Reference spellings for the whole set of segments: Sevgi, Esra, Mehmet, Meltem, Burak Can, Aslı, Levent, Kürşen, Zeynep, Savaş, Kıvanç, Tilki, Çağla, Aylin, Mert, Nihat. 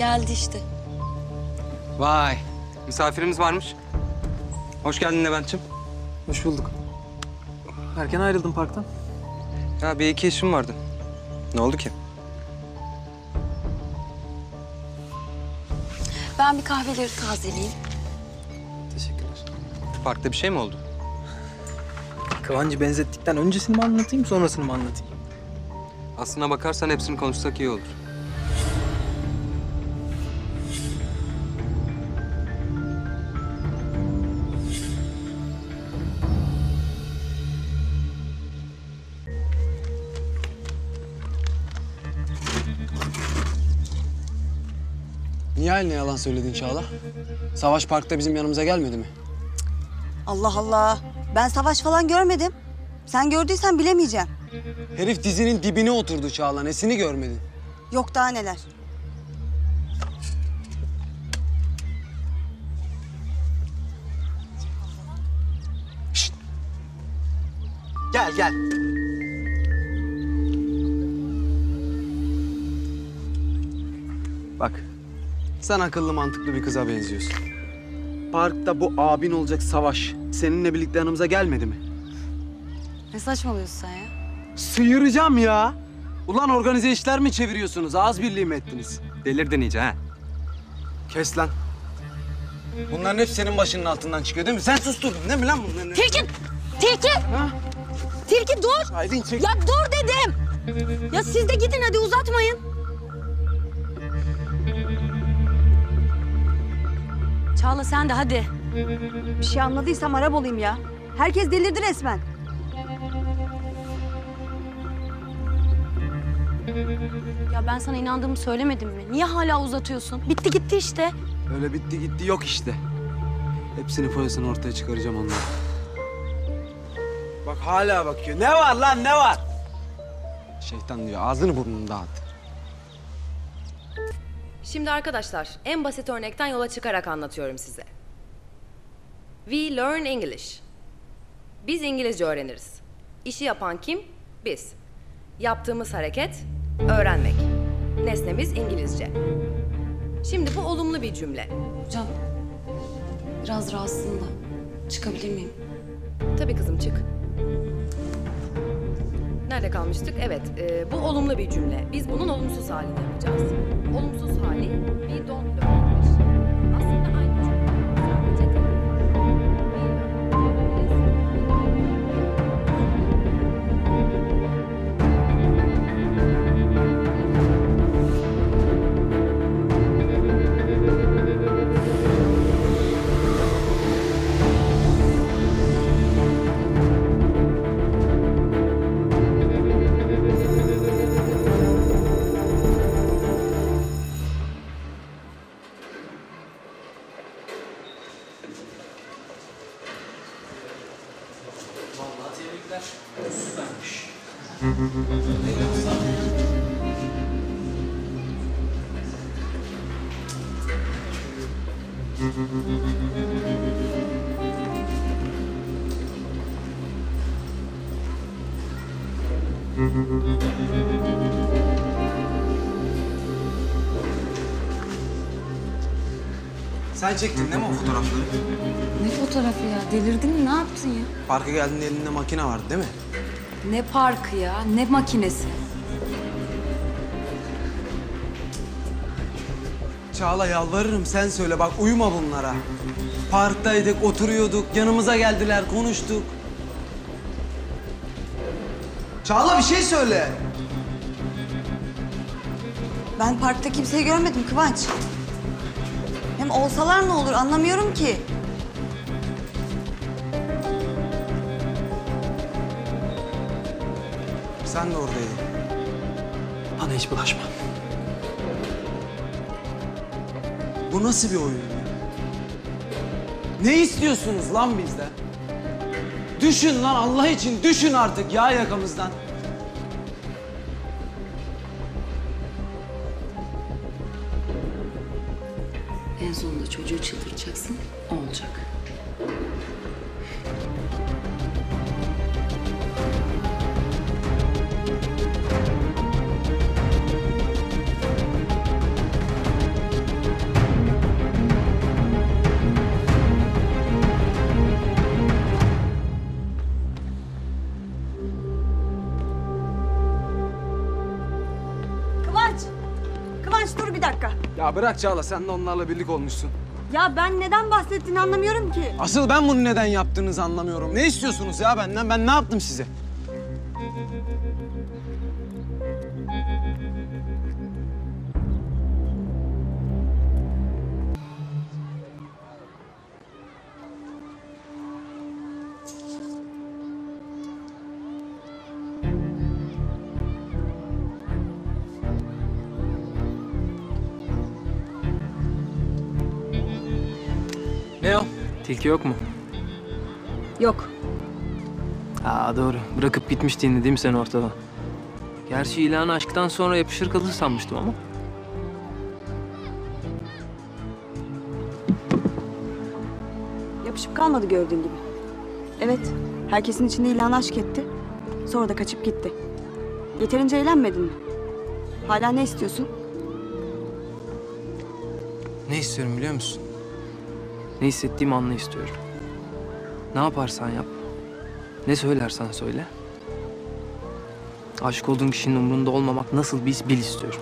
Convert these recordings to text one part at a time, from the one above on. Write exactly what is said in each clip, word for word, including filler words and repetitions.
Geldi işte. Vay, misafirimiz varmış. Hoş geldin Levent'ciğim. Hoş bulduk. Erken ayrıldım parktan. Ya bir iki işim vardı. Ne oldu ki? Ben bir kahveleri tazeleyeyim. Teşekkürler. Parkta bir şey mi oldu? Kıvancı benzettikten öncesini mi anlatayım, sonrasını mı anlatayım? Aslına bakarsan hepsini konuşsak iyi olur. Niye Aylin'e yalan söyledin Çağla? Savaş parkta bizim yanımıza gelmedi mi? Allah Allah! Ben Savaş falan görmedim. Sen gördüysen bilemeyeceğim. Herif dizinin dibine oturdu Çağla. Nesini görmedin? Yok daha neler. Şişt. Gel gel. Bak. Sen akıllı mantıklı bir kıza benziyorsun. Parkta bu abin olacak Savaş seninle birlikte yanımıza gelmedi mi? Ne saçmalıyorsun sen ya? Sıyıracağım ya! Ulan organize işler mi çeviriyorsunuz? Ağız birliği mi ettiniz? Delirdin iyice ha? Kes lan. Bunların hepsi senin başının altından çıkıyor değil mi? Sen susturdun değil mi lan bunları? Tilki! Tilki! Ha? Tilki dur! Aydın çek. Ya dur dedim! Ya siz de gidin hadi uzatmayın. Çağla sen de hadi. Bir şey anladıysam Arap olayım ya. Herkes delirdi resmen. Ya ben sana inandığımı söylemedim mi? Niye hala uzatıyorsun? Bitti gitti işte. Öyle bitti gitti yok işte. Hepsini foyasını ortaya çıkaracağım onları. Bak hala bakıyor. Ne var lan ne var? Şeytan diyor ağzını burnunu dağıt. Şimdi arkadaşlar, en basit örnekten yola çıkarak anlatıyorum size. We learn English. Biz İngilizce öğreniriz. İşi yapan kim? Biz. Yaptığımız hareket, öğrenmek. Nesnemiz İngilizce. Şimdi bu olumlu bir cümle. Hocam, biraz rahatsızım da. Çıkabilir miyim? Tabii kızım, çık. Nerede kalmıştık? Evet, e, bu olumlu bir cümle. Biz bunun olumsuz halini yapacağız. Olumsuz hali, we don't learn English. Aslında aynı cümle. Sadece tek sen çektin değil mi o fotoğrafları? Ne fotoğrafı ya? Delirdin mi? Ne yaptın ya? Parka geldiğinde elinde makine vardı değil mi? Ne parkı ya? Ne makinesi? Çağla yalvarırım sen söyle bak uyuma bunlara. Parktaydık, oturuyorduk, yanımıza geldiler, konuştuk. Çağla bir şey söyle. Ben parkta kimseyi görmedim Kıvanç. Hem olsalar ne olur anlamıyorum ki. Sen de oradaydın. Bana hiç bulaşma. Bu nasıl bir oyun? Ne istiyorsunuz lan bizden? Düşün lan Allah için düşün artık ya yakamızdan. En sonunda çocuğu çıldıracaksın, olacak. Kıvanç dur bir dakika. Ya bırak Çağla, sen de onlarla birlik olmuşsun. Ya ben neden bahsettiğini anlamıyorum ki. Asıl ben bunu neden yaptığınızı anlamıyorum. Ne istiyorsunuz ya benden? Ben ne yaptım size? Ne o? Tilki yok mu? Yok. Aa doğru. Bırakıp gitmiştin değil mi sen ortada? Gerçi ilanı aşktan sonra yapışır kalır sanmıştım ama. Yapışıp kalmadı gördüğün gibi. Evet. Herkesin içinde ilanı aşk etti. Sonra da kaçıp gitti. Yeterince eğlenmedin mi? Hala ne istiyorsun? Ne istiyorum biliyor musun? Ne hissettiğimi anla istiyorum. Ne yaparsan yap, ne söylersen söyle. Aşık olduğun kişinin umrunda olmamak nasıl bir his bil istiyorum.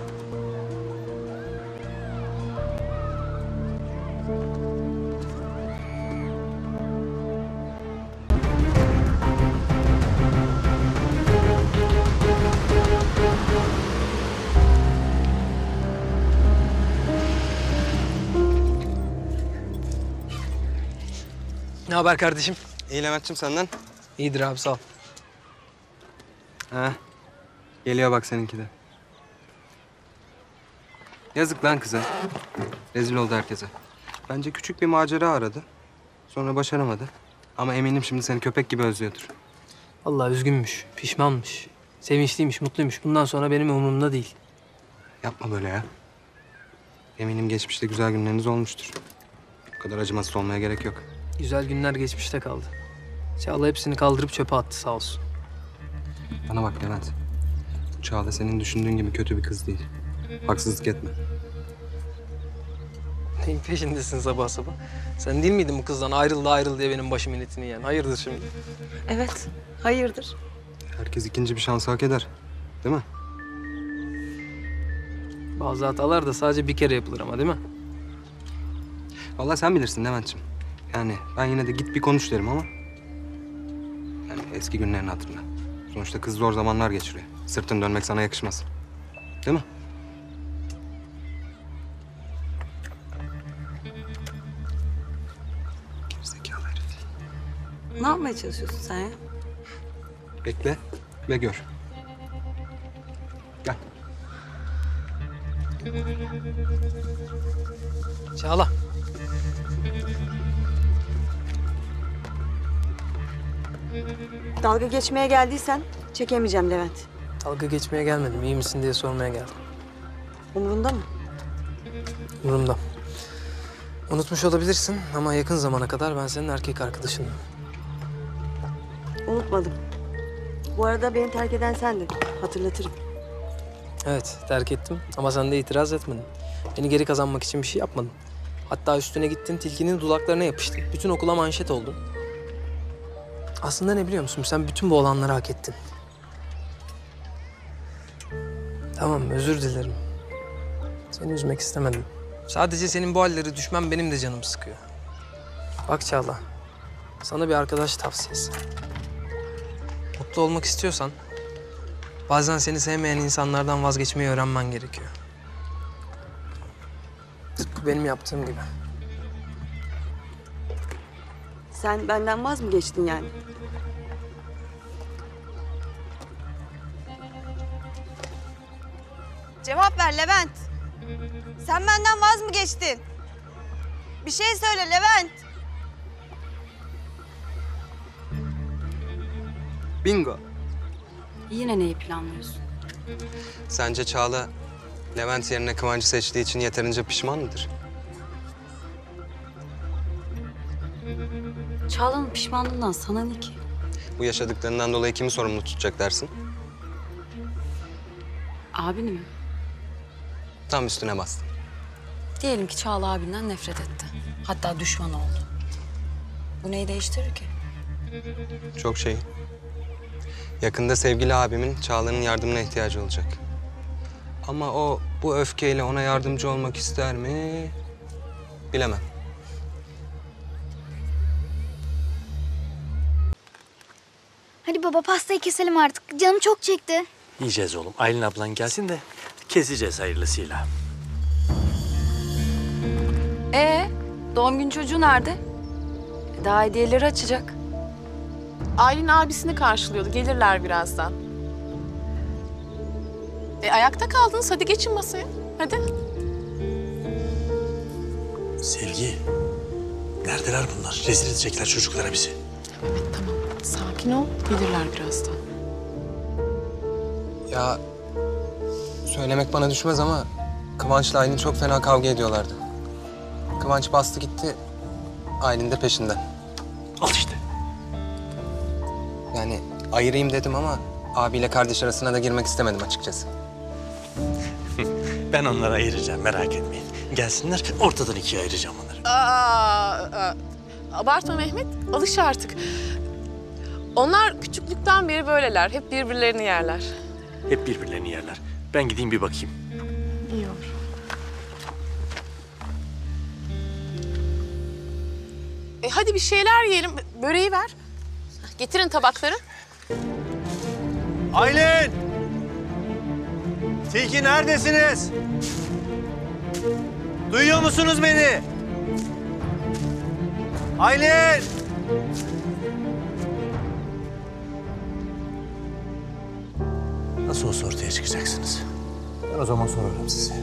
Ne haber kardeşim? İyi Levent'cim, senden? İyidir abi, sağ ol. Ha, geliyor bak seninki de. Yazık lan kıza. Rezil oldu herkese. Bence küçük bir macera aradı. Sonra başaramadı. Ama eminim şimdi seni köpek gibi özlüyordur. Vallahi üzgünmüş, pişmanmış. Sevinçliymiş, mutluymuş. Bundan sonra benim umurumda değil. Yapma böyle ya. Eminim geçmişte güzel günleriniz olmuştur. Bu kadar acımasız olmaya gerek yok. Güzel günler geçmişte kaldı. Çağla hepsini kaldırıp çöpe attı sağ olsun. Bana bak Levent. Bu Çağla senin düşündüğün gibi kötü bir kız değil. Haksızlık etme. Neyin peşindesin sabah sabah? Sen değil miydin bu kızdan ayrıldı ayrıldı diye benim başımın etini yiyen? Hayırdır şimdi? Evet, hayırdır. Herkes ikinci bir şans hak eder. Değil mi? Bazı hatalar da sadece bir kere yapılır ama değil mi? Vallahi sen bilirsin Levent'ciğim. Yani ben yine de git bir konuş derim ama... Yani eski günlerin hatırına. Sonuçta kız zor zamanlar geçiriyor. Sırtını dönmek sana yakışmaz. Değil mi? Gerizekalı herif. Ne yapmaya çalışıyorsun sen ya? Bekle ve gör. Gel. Çağla. Dalga geçmeye geldiysen çekemeyeceğim Levent. Dalga geçmeye gelmedim. İyi misin diye sormaya geldim. Umurunda mı? Umurumda. Unutmuş olabilirsin ama yakın zamana kadar ben senin erkek arkadaşındım. Unutmadım. Bu arada beni terk eden sendin. Hatırlatırım. Evet, terk ettim ama sen de itiraz etmedin. Beni geri kazanmak için bir şey yapmadın. Hatta üstüne gittin, tilkinin dudaklarına yapıştın. Bütün okula manşet oldun. Aslında ne biliyor musun? Sen bütün bu olanları hak ettin. Tamam, özür dilerim. Seni üzmek istemedim. Sadece senin bu halleri düşmem benim de canımı sıkıyor. Bak Çağla, sana bir arkadaş tavsiyesi. Mutlu olmak istiyorsan bazen seni sevmeyen insanlardan vazgeçmeyi öğrenmen gerekiyor. Tıpkı benim yaptığım gibi. Sen benden vaz mı geçtin yani? Cevap ver Levent. Sen benden vaz mı geçtin? Bir şey söyle Levent. Bingo. Yine neyi planlıyorsun? Sence Çağla, Levent yerine Kıvanç'ı seçtiği için yeterince pişman mıdır? Çağla'nın pişmanlığından sana ne ki? Bu yaşadıklarından dolayı kimi sorumlu tutacak dersin? Abini mi? Tam üstüne bastın. Diyelim ki Çağla abinden nefret etti. Hatta düşman oldu. Bu neyi değiştirir ki? Çok şey. Yakında sevgili abimin Çağla'nın yardımına ihtiyacı olacak. Ama o bu öfkeyle ona yardımcı olmak ister mi? Bilemem. Hadi baba, pastayı keselim artık. Canım çok çekti. Yiyeceğiz oğlum. Aylin ablan gelsin de keseceğiz hayırlısıyla. Ee, doğum günü çocuğu nerede? Daha hediyeleri açacak. Aylin abisini karşılıyordu. Gelirler birazdan. E, ayakta kaldınız. Hadi geçin masaya. Hadi. Sevgi, neredeler bunlar? Rezil edecekler çocuklara bizi. Evet, tamam. Sakin ol. Gelirler birazdan. Ya, söylemek bana düşmez ama Kıvanç'la Aylin çok fena kavga ediyorlardı. Kıvanç bastı gitti, Aylin de peşinden. Al işte. Yani ayırayım dedim ama abiyle kardeş arasına da girmek istemedim açıkçası. Ben onları ayıracağım, merak etmeyin. Gelsinler, ortadan ikiye ayıracağım onları. Aa, abartma Mehmet, alış artık. Onlar küçüklükten beri böyleler, hep birbirlerini yerler. Hep birbirlerini yerler. Ben gideyim bir bakayım. İyi olur. E hadi bir şeyler yiyelim. Böreği ver. Getirin tabakları. Aylin! Tilki neredesiniz? Duyuyor musunuz beni? Aylin! Nasıl olsa ortaya çıkacaksınız. Ben o zaman sorarım size.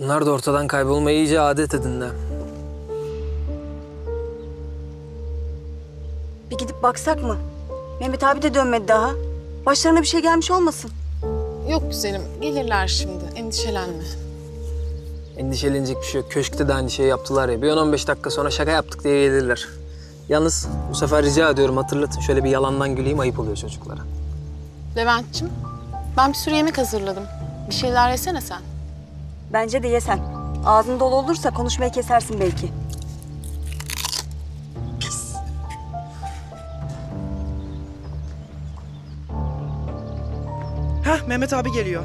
Bunlar da ortadan kaybolmayı iyice adet edindi. Bir gidip baksak mı? Mehmet abi de dönmedi daha. Başlarına bir şey gelmiş olmasın? Yok güzelim, gelirler şimdi. Endişelenme. Endişelenecek bir şey yok. Köşkte de aynı şeyi yaptılar ya. Bir on on beş dakika sonra şaka yaptık diye gelirler. Yalnız bu sefer rica ediyorum hatırlatın. Şöyle bir yalandan güleyim, ayıp oluyor çocuklara. Levent'ciğim, ben bir sürü yemek hazırladım. Bir şeyler yesene sen. Bence de yesen. Ağzın dolu olursa konuşmayı kesersin belki. Pis. Hah, Mehmet abi geliyor.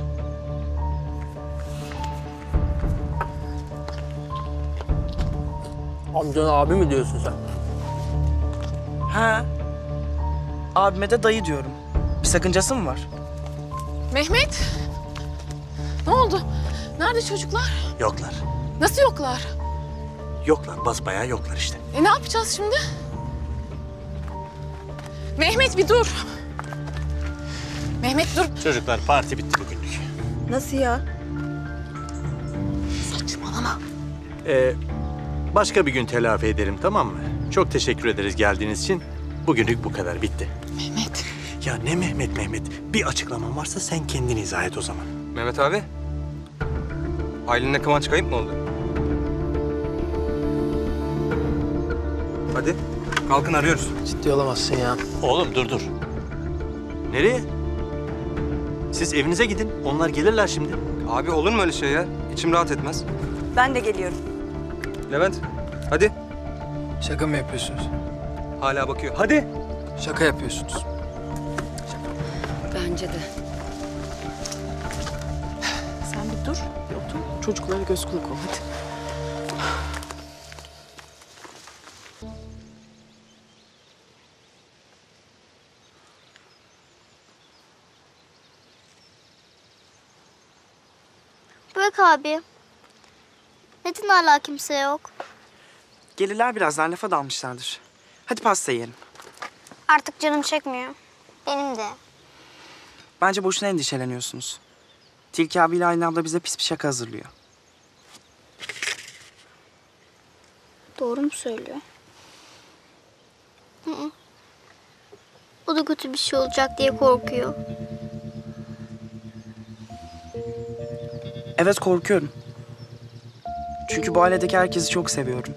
Amcanın abi mi diyorsun sen? Ha. Abime de dayı diyorum. Bir sakıncası mı var? Mehmet! Ne oldu? Nerede çocuklar? Yoklar. Nasıl yoklar? Yoklar, basbayağı yoklar işte. E ne yapacağız şimdi? Mehmet bir dur. Mehmet dur. Çocuklar, parti bitti bugünlük. Nasıl ya? Saçmalama. Ee, başka bir gün telafi ederim, tamam mı? Çok teşekkür ederiz geldiğiniz için. Bugünlük bu kadar, bitti. Mehmet. Ya ne Mehmet Mehmet? Bir açıklaman varsa sen kendini izah et o zaman. Mehmet abi. Aylin'le Kıvanç kayıp mı oldu? Hadi kalkın, arıyoruz. Ciddi olamazsın ya. Oğlum dur dur. Nereye? Siz evinize gidin. Onlar gelirler şimdi. Abi olur mu öyle şey ya? İçim rahat etmez. Ben de geliyorum. Levent hadi. Şaka mı yapıyorsunuz? Hala bakıyor. Hadi. Şaka yapıyorsunuz. Şaka. Bence de. Sen bir dur. Çocuklara göz kulak ol, hadi. Bırak abi. Neden hala kimse yok? Gelirler birazdan, lafa dalmışlardır. Hadi pasta yiyelim. Artık canım çekmiyor. Benim de. Bence boşuna endişeleniyorsunuz. Tilki abiyle Aylin abla bize pis bir şaka hazırlıyor. Doğru mu söylüyor? Hı hı. O da kötü bir şey olacak diye korkuyor. Evet, korkuyorum. Çünkü bu ailedeki herkesi çok seviyorum.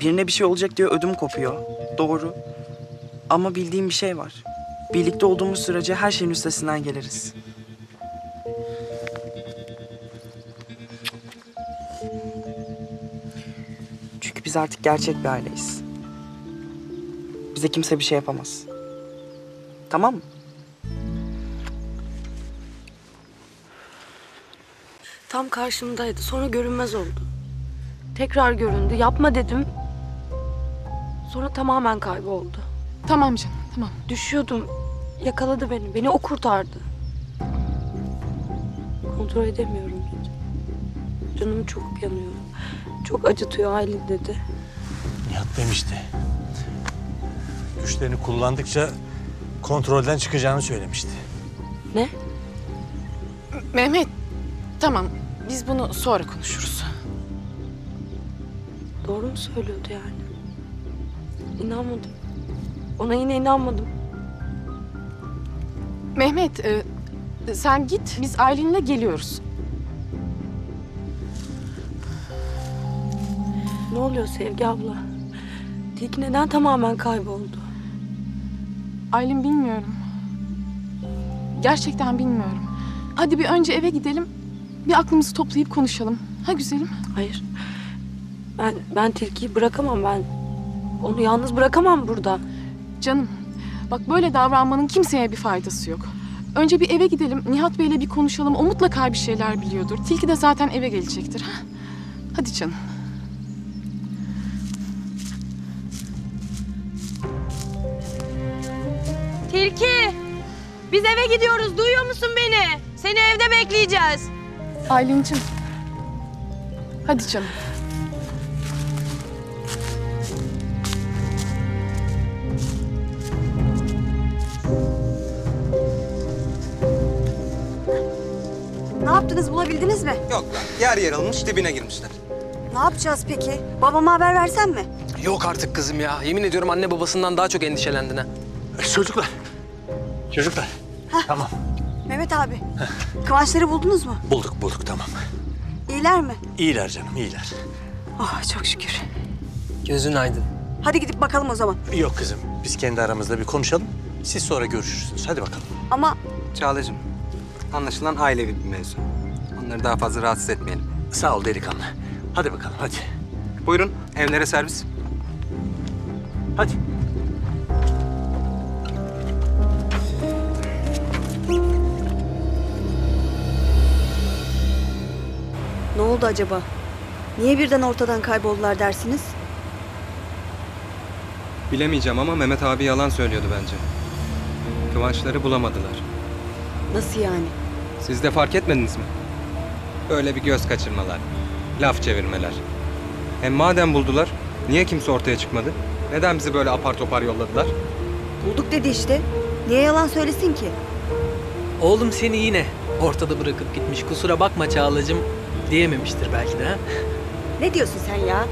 Birine bir şey olacak diye ödüm kopuyor. Doğru. Ama bildiğim bir şey var. Birlikte olduğumuz sürece her şeyin üstesinden geliriz. Biz artık gerçek bir aileyiz. Bize kimse bir şey yapamaz. Tamam mı? Tam karşımdaydı. Sonra görünmez oldu. Tekrar göründü. Yapma dedim. Sonra tamamen kayboldu. Tamam canım, tamam. Düşüyordum. Yakaladı beni. Beni o kurtardı. Kontrol edemiyorum dedi. Canım çok yanıyor. Çok acıtıyor Aylin dedi. Nihat demişti. Güçlerini kullandıkça kontrolden çıkacağını söylemişti. Ne? Mehmet, tamam. Biz bunu sonra konuşuruz. Doğru mu söylüyordu yani? İnanmadım. Ona yine inanmadım. Mehmet, e, sen git. Biz Aylin'le geliyoruz. Ne oluyor Sevgi abla? Tilki neden tamamen kayboldu? Aylin bilmiyorum. Gerçekten bilmiyorum. Hadi bir önce eve gidelim. Bir aklımızı toplayıp konuşalım. Ha güzelim? Hayır. Ben, ben Tilki'yi bırakamam ben. Onu yalnız bırakamam burada. Canım, bak böyle davranmanın kimseye bir faydası yok. Önce bir eve gidelim, Nihat Bey'le bir konuşalım. O mutlaka bir şeyler biliyordur. Tilki de zaten eve gelecektir. Ha? Hadi canım. Tilki, biz eve gidiyoruz. Duyuyor musun beni? Seni evde bekleyeceğiz. Aylin'cim, hadi canım. Ne yaptınız, bulabildiniz mi? Yok lan, yer yarılmış, dibine girmişler. Ne yapacağız peki? Babama haber versem mi? Yok artık kızım ya. Yemin ediyorum anne babasından daha çok endişelendin ha. Çocuklar, çocuklar. Heh. Tamam. Mehmet abi, heh. Kıvançları buldunuz mu? Bulduk, bulduk, tamam. İyiler mi? İyiler canım, iyiler. Oh, çok şükür. Gözün aydın. Hadi gidip bakalım o zaman. Yok kızım, biz kendi aramızda bir konuşalım. Siz sonra görüşürsünüz, hadi bakalım. Ama... Çağlacığım, anlaşılan ailevi bir mevzu. Onları daha fazla rahatsız etmeyelim. Sağ ol delikanlı. Hadi bakalım, hadi. Buyurun, evlere servis. Hadi. Ne oldu acaba? Niye birden ortadan kayboldular dersiniz? Bilemeyeceğim ama Mehmet abi yalan söylüyordu bence. Kıvançları bulamadılar. Nasıl yani? Siz de fark etmediniz mi? Öyle bir göz kaçırmalar, laf çevirmeler. Hem madem buldular, niye kimse ortaya çıkmadı? Neden bizi böyle apar topar yolladılar? Bulduk dedi işte. Niye yalan söylesin ki? Oğlum seni yine ortada bırakıp gitmiş. Kusura bakma Çağlacığım diyememiştir belki de. Ne diyorsun sen ya?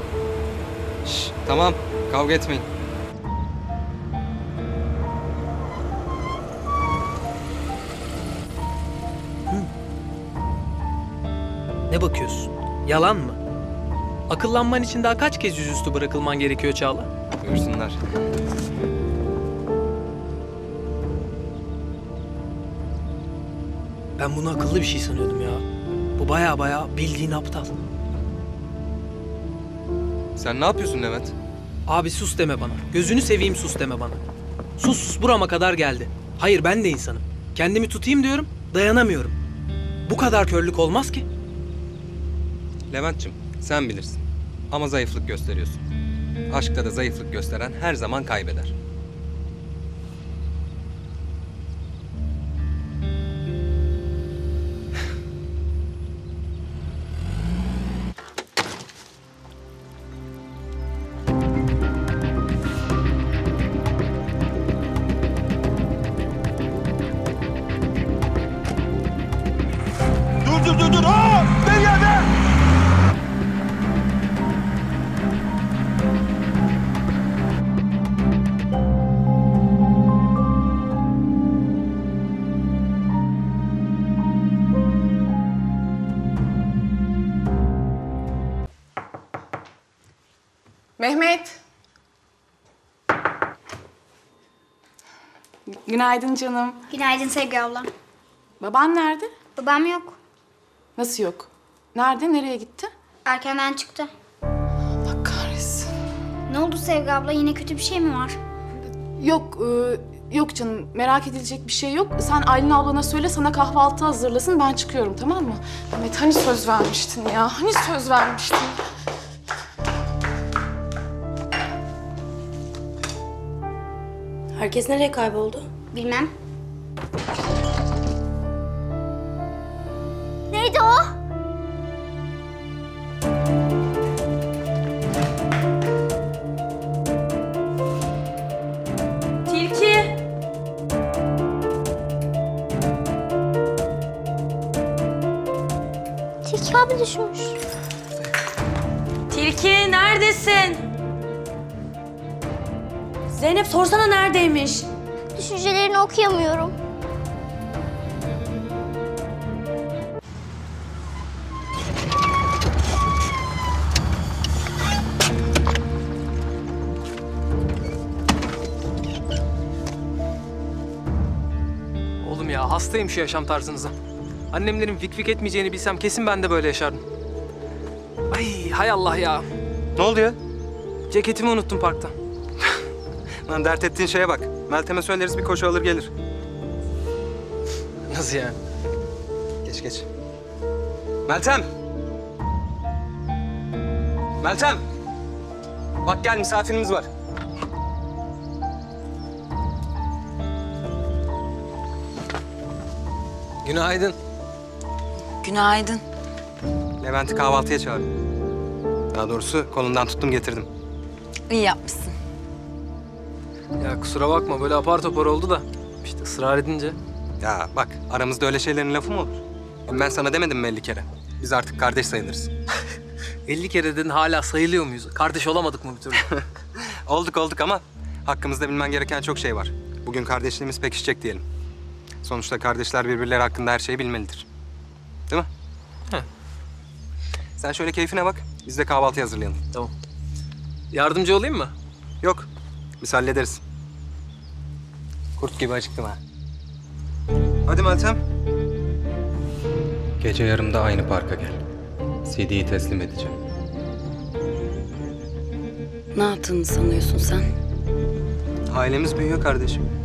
Şş, tamam, kavga etmeyin. Hı. Ne bakıyorsun? Yalan mı? Akıllanman için daha kaç kez yüzüstü bırakılman gerekiyor Çağla? Görsünler. Ben bunu akıllı bir şey sanıyordum ya. Bu baya baya bildiğin aptal. Sen ne yapıyorsun Levent? Abi sus deme bana. Gözünü seveyim sus deme bana. Sus sus burama kadar geldi. Hayır ben de insanım. Kendimi tutayım diyorum, dayanamıyorum. Bu kadar körlük olmaz ki. Levent'ciğim sen bilirsin. Ama zayıflık gösteriyorsun. Aşkta da zayıflık gösteren her zaman kaybeder. Mehmet. Günaydın canım. Günaydın Sevgi abla. Baban nerede? Babam yok. Nasıl yok? Nerede? Nereye gitti? Erkenden çıktı. Allah kahretsin. Ne oldu Sevgi abla? Yine kötü bir şey mi var? Yok, e, yok canım. Merak edilecek bir şey yok. Sen Aylin ablana söyle, sana kahvaltı hazırlasın. Ben çıkıyorum, tamam mı? Mehmet, hani söz vermiştin ya? Hani söz vermiştin? Herkes nereye kayboldu? Bilmem. Neydi o? Abi düşmüş. Tilki neredesin? Zeynep sorsana neredeymiş? Düşüncelerini okuyamıyorum. Oğlum ya, hastayım şu yaşam tarzınıza. Annemlerin vik vik etmeyeceğini bilsem kesin ben de böyle yaşardım. Ay hay Allah ya. Ne oldu ya? Ceketimi unuttum parkta. Lan dert ettiğin şeye bak. Meltem'e söyleriz bir koşu alır gelir. Nasıl yani? Geç geç. Meltem! Meltem! Bak gel, misafirimiz var. Günaydın. Günaydın. Levent'i kahvaltıya çağırdım. Daha doğrusu kolundan tuttum getirdim. İyi yapmışsın. Ya kusura bakma, böyle apar topar oldu da işte ısrar edince. Ya bak, aramızda öyle şeylerin lafı mı olur? Ben sana demedim mi elli kere? Biz artık kardeş sayılırız. elli kere dedin, hala sayılıyor muyuz? Kardeş olamadık mı bir türlü? Olduk olduk ama hakkımızda bilmen gereken çok şey var. Bugün kardeşliğimiz pekişecek diyelim. Sonuçta kardeşler birbirleri hakkında her şeyi bilmelidir. Değil mi? He. Sen şöyle keyfine bak, biz de kahvaltı hazırlayalım. Tamam. Yardımcı olayım mı? Yok, biz hallederiz. Kurt gibi acıktım ha. Hadi Meltem. Gece yarımda aynı parka gel. C D'yi teslim edeceğim. Ne yaptığını sanıyorsun sen? Ailemiz büyüyor kardeşim.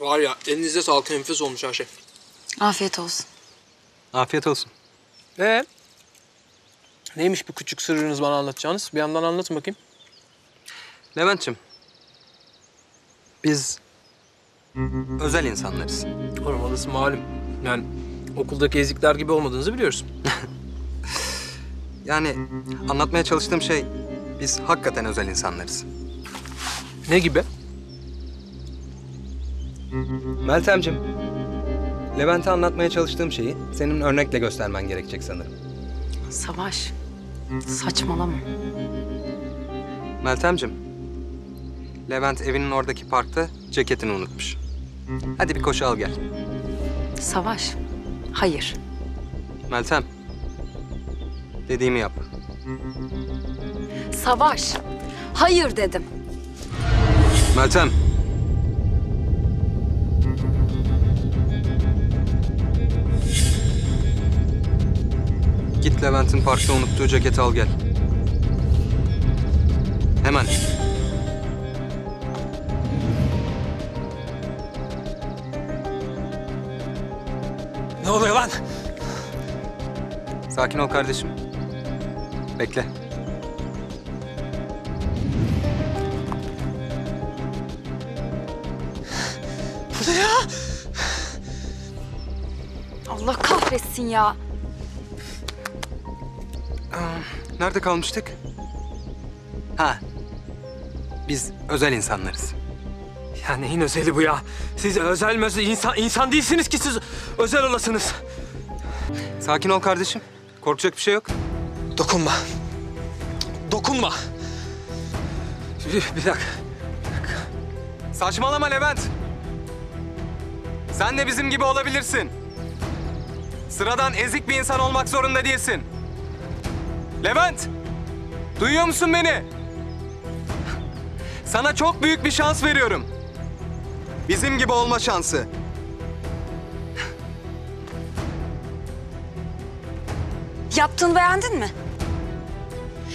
Var ya, elinize sağlık, enfes olmuş her şey. Afiyet olsun. Afiyet olsun. Ee, neymiş bu küçük sırrınız bana anlatacağınız? Bir yandan anlatın bakayım. Levent'ciğim, biz özel insanlarız. Olmalısın malum. Yani okuldaki ezikler gibi olmadığınızı biliyorsun. Yani anlatmaya çalıştığım şey, biz hakikaten özel insanlarız. Ne gibi? Meltemciğim, Levent'e anlatmaya çalıştığım şeyi senin örnekle göstermen gerekecek sanırım. Savaş, saçmalama. Meltemciğim, Levent evinin oradaki parkta ceketini unutmuş. Hadi bir koşu al gel. Savaş, hayır. Meltem, dediğimi yap. Savaş, hayır dedim. Meltem. Git Levent'in parkta unuttuğu ceketi al gel. Hemen. Ne oluyor lan? Sakin ol kardeşim. Bekle. Bu ne ya? Allah kahretsin ya. Nerede kalmıştık? Ha, biz özel insanlarız. Ya neyin özeli bu ya? Siz özel mi özel? İnsan, insan değilsiniz ki siz özel olasınız. Sakin ol kardeşim. Korkacak bir şey yok. Dokunma. Dokunma. Bir, bir dakika. Bir dakika. Saçmalama Levent. Sen de bizim gibi olabilirsin. Sıradan ezik bir insan olmak zorunda değilsin. Levent! Duyuyor musun beni? Sana çok büyük bir şans veriyorum. Bizim gibi olma şansı. Yaptığını beğendin mi?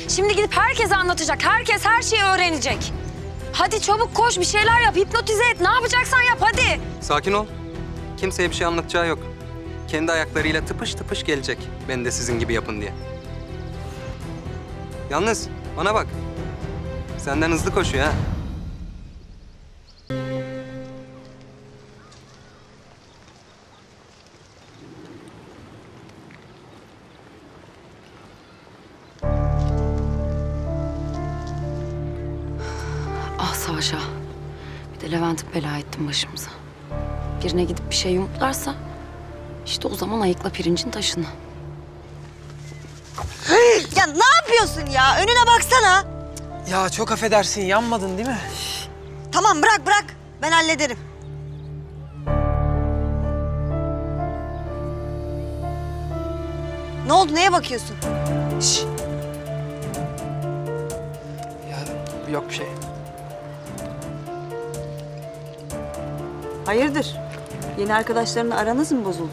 Şimdi gidip herkese anlatacak. Herkes her şeyi öğrenecek. Hadi çabuk koş, bir şeyler yap, hipnotize et. Ne yapacaksan yap hadi. Sakin ol. Kimseye bir şey anlatacağı yok. Kendi ayaklarıyla tıpış tıpış gelecek. Beni de sizin gibi yapın diye. Yalnız bana bak. Senden hızlı koşuyor ha. Ah Savaş'a. Bir de Levent'i bela ettim başımıza. Birine gidip bir şey yumurtlarsa işte o zaman ayıkla pirincin taşını. Ya ne yapıyorsun ya? Önüne baksana. Ya çok affedersin, yanmadın değil mi? Tamam bırak bırak. Ben hallederim. Ne oldu? Neye bakıyorsun? Şş. Ya yok bir şey. Hayırdır? Yeni arkadaşlarınla aranız mı bozuldu?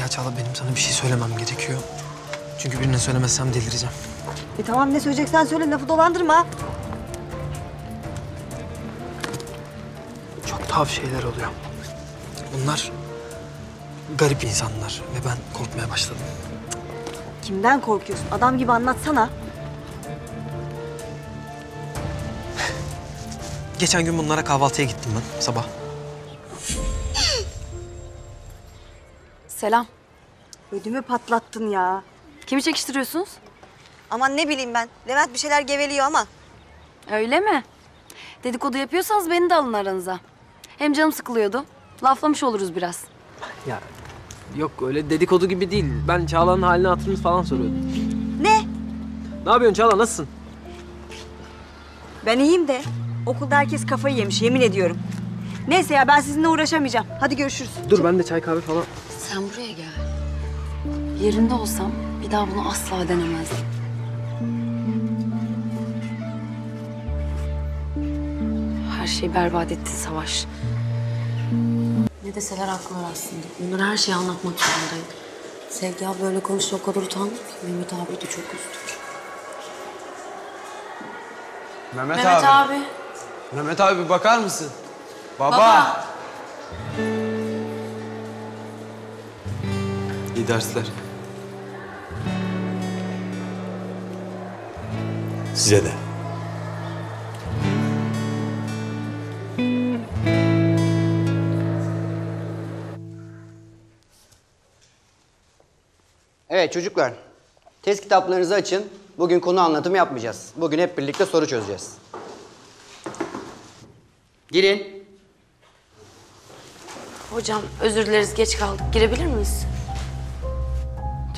Ya Çağla, benim sana bir şey söylemem gerekiyor. Çünkü birine söylemezsem delireceğim. E tamam, ne söyleyeceksen söyle, lafı dolandırma. Çok tuhaf şeyler oluyor. Bunlar garip insanlar ve ben korkmaya başladım. Kimden korkuyorsun? Adam gibi anlatsana. Geçen gün bunlara kahvaltıya gittim ben sabah. Selam. Ödümü patlattın ya. Kimi çekiştiriyorsunuz? Aman ne bileyim ben. Levent bir şeyler geveliyor ama. Öyle mi? Dedikodu yapıyorsanız beni de alın aranıza. Hem canım sıkılıyordu. Laflamış oluruz biraz. Ya yok, öyle dedikodu gibi değil. Ben Çağla'nın halini hatırını falan soruyordum. Ne? Ne yapıyorsun Çağla? Nasılsın? Ben iyiyim de okulda herkes kafayı yemiş, yemin ediyorum. Neyse ya, ben sizinle uğraşamayacağım. Hadi görüşürüz. Dur, ben de çay kahve falan. Sen buraya gel. Yerinde olsam bir daha bunu asla denemezdim. Her şeyi berbat ettin Savaş. Ne deseler haklılar aslında. Bunları her şeyi anlatmak zorundayım. Sevgi abi böyle konuştu, o kadar utandı ki. Mehmet abi de çok üzdü. Mehmet, Mehmet abi. abi. Mehmet abi bakar mısın? Baba. Baba. İyi dersler. Size de. Evet çocuklar, test kitaplarınızı açın. Bugün konu anlatımı yapmayacağız. Bugün hep birlikte soru çözeceğiz. Girin. Hocam özür dileriz, geç kaldık. Girebilir miyiz?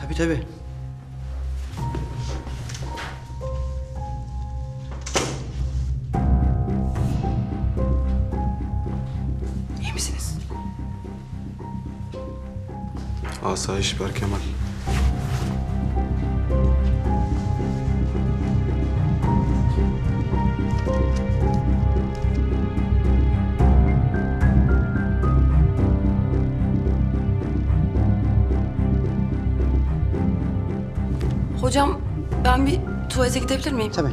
Tabii tabii. İyi misiniz? Asayiş Berkemal. Hocam, ben bir tuvalete gidebilir miyim? Tabii.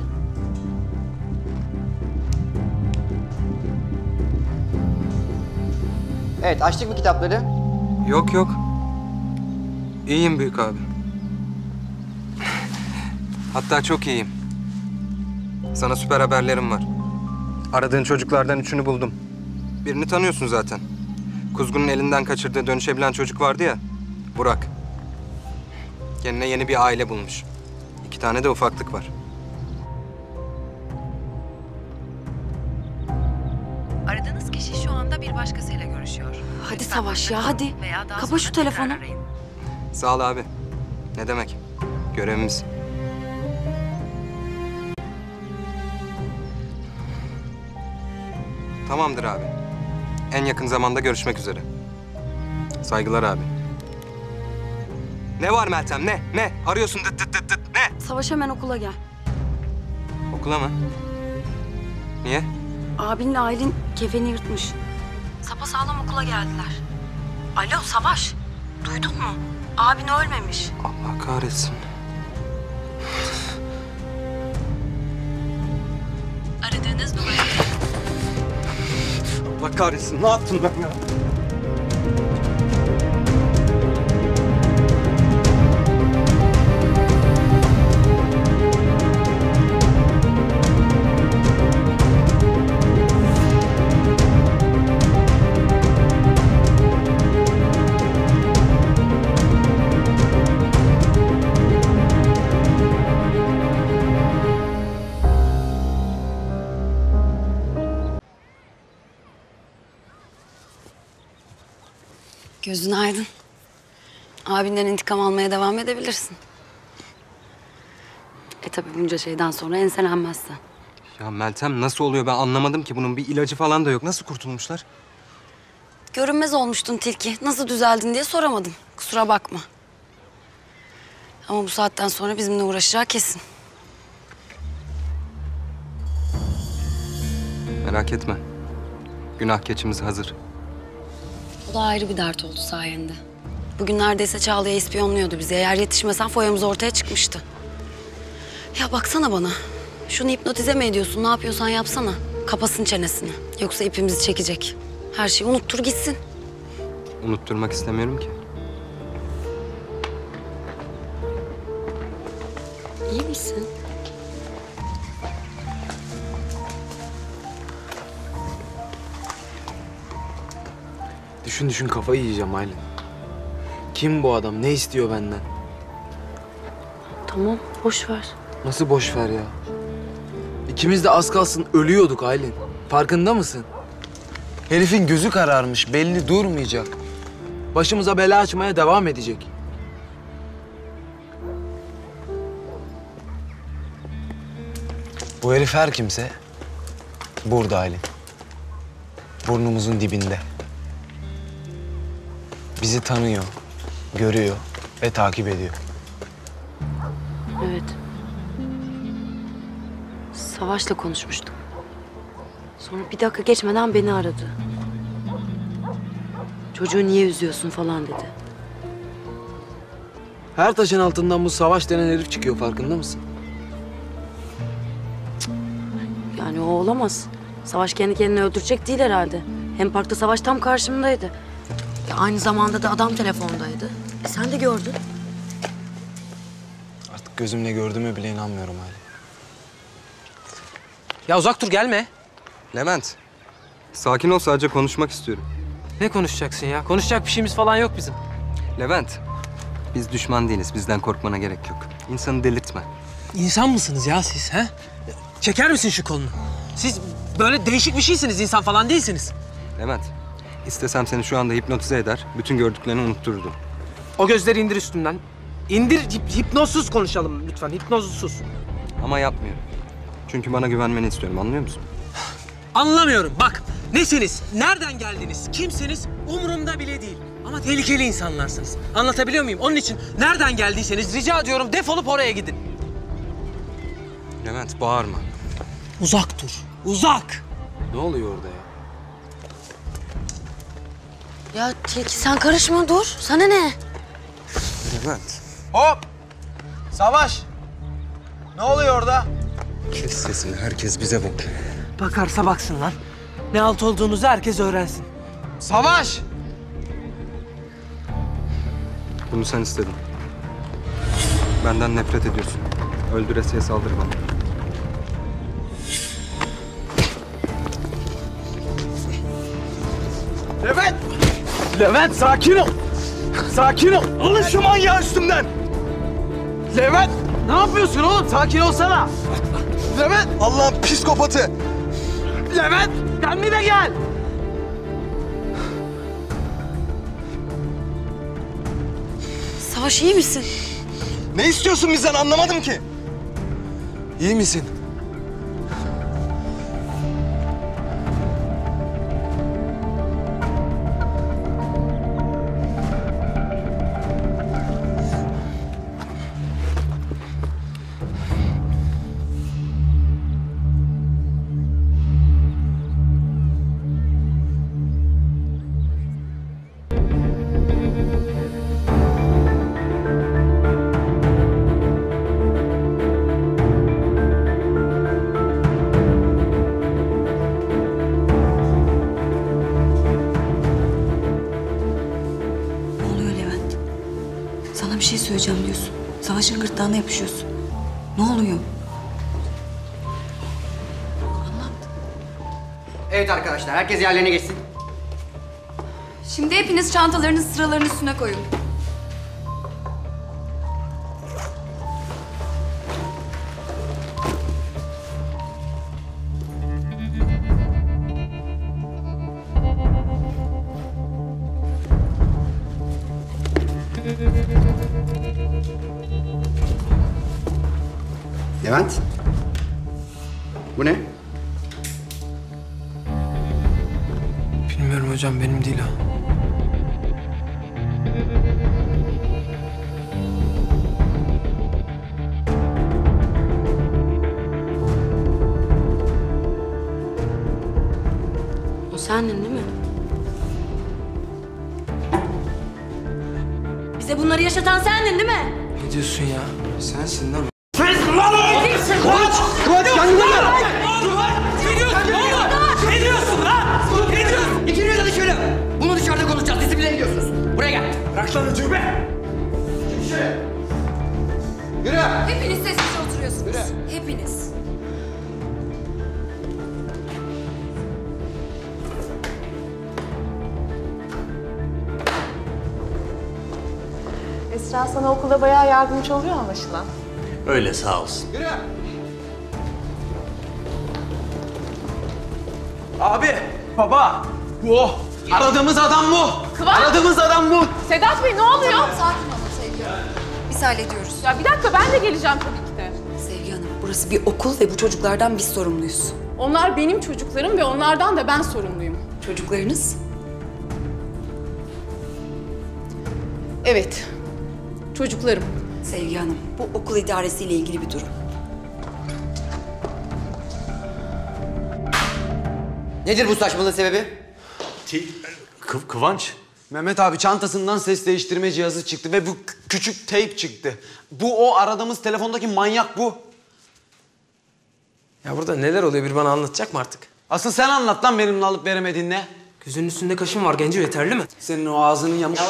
Evet, açtık mı kitapları? Yok yok. İyiyim büyük abi. Hatta çok iyiyim. Sana süper haberlerim var. Aradığın çocuklardan üçünü buldum. Birini tanıyorsun zaten. Kuzgun'un elinden kaçırdığı dönüşebilen çocuk vardı ya, Burak. Kendine yeni bir aile bulmuş. İki tane de ufaklık var. Aradığınız kişi şu anda bir başkasıyla görüşüyor. Hadi Savaş ya, hadi. Kapa şu telefonu. Sağ ol abi. Ne demek? Görevimiz. Tamamdır abi. En yakın zamanda görüşmek üzere. Saygılar abi. Ne var Meltem, ne? Ne? Arıyorsun dıt dıt dıt dıt, ne? Savaş, hemen okula gel. Okula mı? Niye? Abinle Aylin kefeni yırtmış. Sapasağlam okula geldiler. Alo Savaş, duydun mu? Abin ölmemiş. Allah kahretsin. Aradığınız numarayı... Allah kahretsin, ne yaptın ben ya? Gözün aydın. Abinden intikam almaya devam edebilirsin. E tabii bunca şeyden sonra enselenmezsen. Ya Meltem, nasıl oluyor ben anlamadım ki, bunun bir ilacı falan da yok. Nasıl kurtulmuşlar? Görünmez olmuştun Tilki. Nasıl düzeldin diye soramadım. Kusura bakma. Ama bu saatten sonra bizimle uğraşacağı kesin. Merak etme. Günah keçimiz hazır. O da ayrı bir dert oldu sayende. Bugün neredeyse Çağla'ya ispiyonluyordu bizi. Eğer yetişmesen foyamız ortaya çıkmıştı. Ya baksana bana. Şunu hipnotize mi ediyorsun? Ne yapıyorsan yapsana. Kapasın çenesini. Yoksa ipimizi çekecek. Her şeyi unuttur gitsin. Unutturmak istemiyorum ki. İyi misin? Düşün düşün kafayı yiyeceğim Aylin. Kim bu adam? Ne istiyor benden? Tamam, boş ver. Nasıl boş ver ya? İkimiz de az kalsın ölüyorduk Aylin. Farkında mısın? Herifin gözü kararmış, belli durmayacak. Başımıza bela açmaya devam edecek. Bu herif her kimse burada Aylin. Burnumuzun dibinde. Bizi tanıyor, görüyor ve takip ediyor. Evet. Savaş'la konuşmuştum. Sonra bir dakika geçmeden beni aradı. Çocuğu niye üzüyorsun falan dedi. Her taşın altından bu Savaş denen herif çıkıyor, farkında mısın? Yani o olamaz. Savaş kendi kendini öldürecek değil herhalde. Hem parkta Savaş tam karşımdaydı. Aynı zamanda da adam telefondaydı. E sen de gördün. Artık gözümle gördüğüme bile inanmıyorum hali. Ya uzak dur, gelme. Levent, sakin ol, sadece konuşmak istiyorum. Ne konuşacaksın ya? Konuşacak bir şeyimiz falan yok bizim. Levent, biz düşman değiliz. Bizden korkmana gerek yok. İnsanı delirtme. İnsan mısınız ya siz, he? Çeker misin şu kolunu? Siz böyle değişik bir şeysiniz, insan falan değilsiniz. Levent. İstesem seni şu anda hipnotize eder, bütün gördüklerini unuttururdum. O gözleri indir üstümden. İndir, hip, hipnozsuz konuşalım lütfen, hipnozsuz. Ama yapmıyorum. Çünkü bana güvenmeni istiyorum, anlıyor musun? Anlamıyorum, bak. Nesiniz, nereden geldiniz, kimsiniz umurumda bile değil. Ama tehlikeli insanlarsınız. Anlatabiliyor muyum? Onun için nereden geldiyseniz rica ediyorum defolup oraya gidin. Levent, bağırma. Uzak dur, uzak! Ne oluyor orada ya? Ya Tilki, sen karışma, dur. Sana ne? Levent. Hop! Savaş! Ne oluyor orada? Kes sesini, herkes bize bak. Bakarsa baksın lan. Ne alt olduğunuzu herkes öğrensin. Savaş! Bunu sen istedin. Benden nefret ediyorsun. Öldüresiye saldır bana. Levent! Levent, sakin ol! Sakin ol! Alın şu manyağı üstümden! Levent! Ne yapıyorsun oğlum? Sakin olsana! Levent! Allah'ın psikopatı! Levent! Kendine gel! Savaş, iyi misin? Ne istiyorsun bizden? Anlamadım ki! İyi misin? olmayacağım diyorsun. Savaş'ın gırtlağına yapışıyorsun. Ne oluyor? Anlat. Evet arkadaşlar, herkes yerlerine geçsin. Şimdi hepiniz çantalarınızı sıraların üstüne koyun. Levent, bu ne? Bilmiyorum hocam, benim değil ha. O sendin değil mi? Bize bunları yaşatan sendin değil mi? Ne diyorsun ya? Sensin lan. Sensin lan! Kıvanç! Kıvanç yandın mı? Kıvanç! Ne diyorsun? Ne diyorsun lan? Ne diyorsun? İkiniz de dışarı. Bunu dışarıda konuşacağız. Disipline gidiyorsunuz. Buraya gel. Bırak lan öcüğü be! Şöyle. Yürü! Hepiniz sessizce oturuyorsunuz. Yürü. Hepiniz. Esra sana okulda bayağı yardımcı oluyor anlaşılan. Öyle sağ olsun. Yürü! Abi, baba, bu o. Aradığımız adam bu. Kıvanç. Aradığımız adam bu. Sedat Bey ne oluyor? Tamam, sakin olun Sevgi Hanım. Biz hallediyoruz. Ya bir dakika, ben de geleceğim tabii ki de. Sevgi Hanım, burası bir okul ve bu çocuklardan biz sorumluyuz. Onlar benim çocuklarım ve onlardan da ben sorumluyum. Çocuklarınız? Evet, çocuklarım. Sevgi Hanım, bu okul idaresiyle ilgili bir durum. Nedir bu saçmalığın sebebi? Til... Kı Kıvanç. Mehmet abi çantasından ses değiştirme cihazı çıktı ve bu küçük teyp çıktı. Bu o aradığımız telefondaki manyak bu. Ya burada neler oluyor bir bana anlatacak mı artık? Asıl sen anlat lan benimle alıp veremediğin ne? Gözünün üstünde kaşın var genci, yeterli mi? Senin o ağzının yamuk... Ya.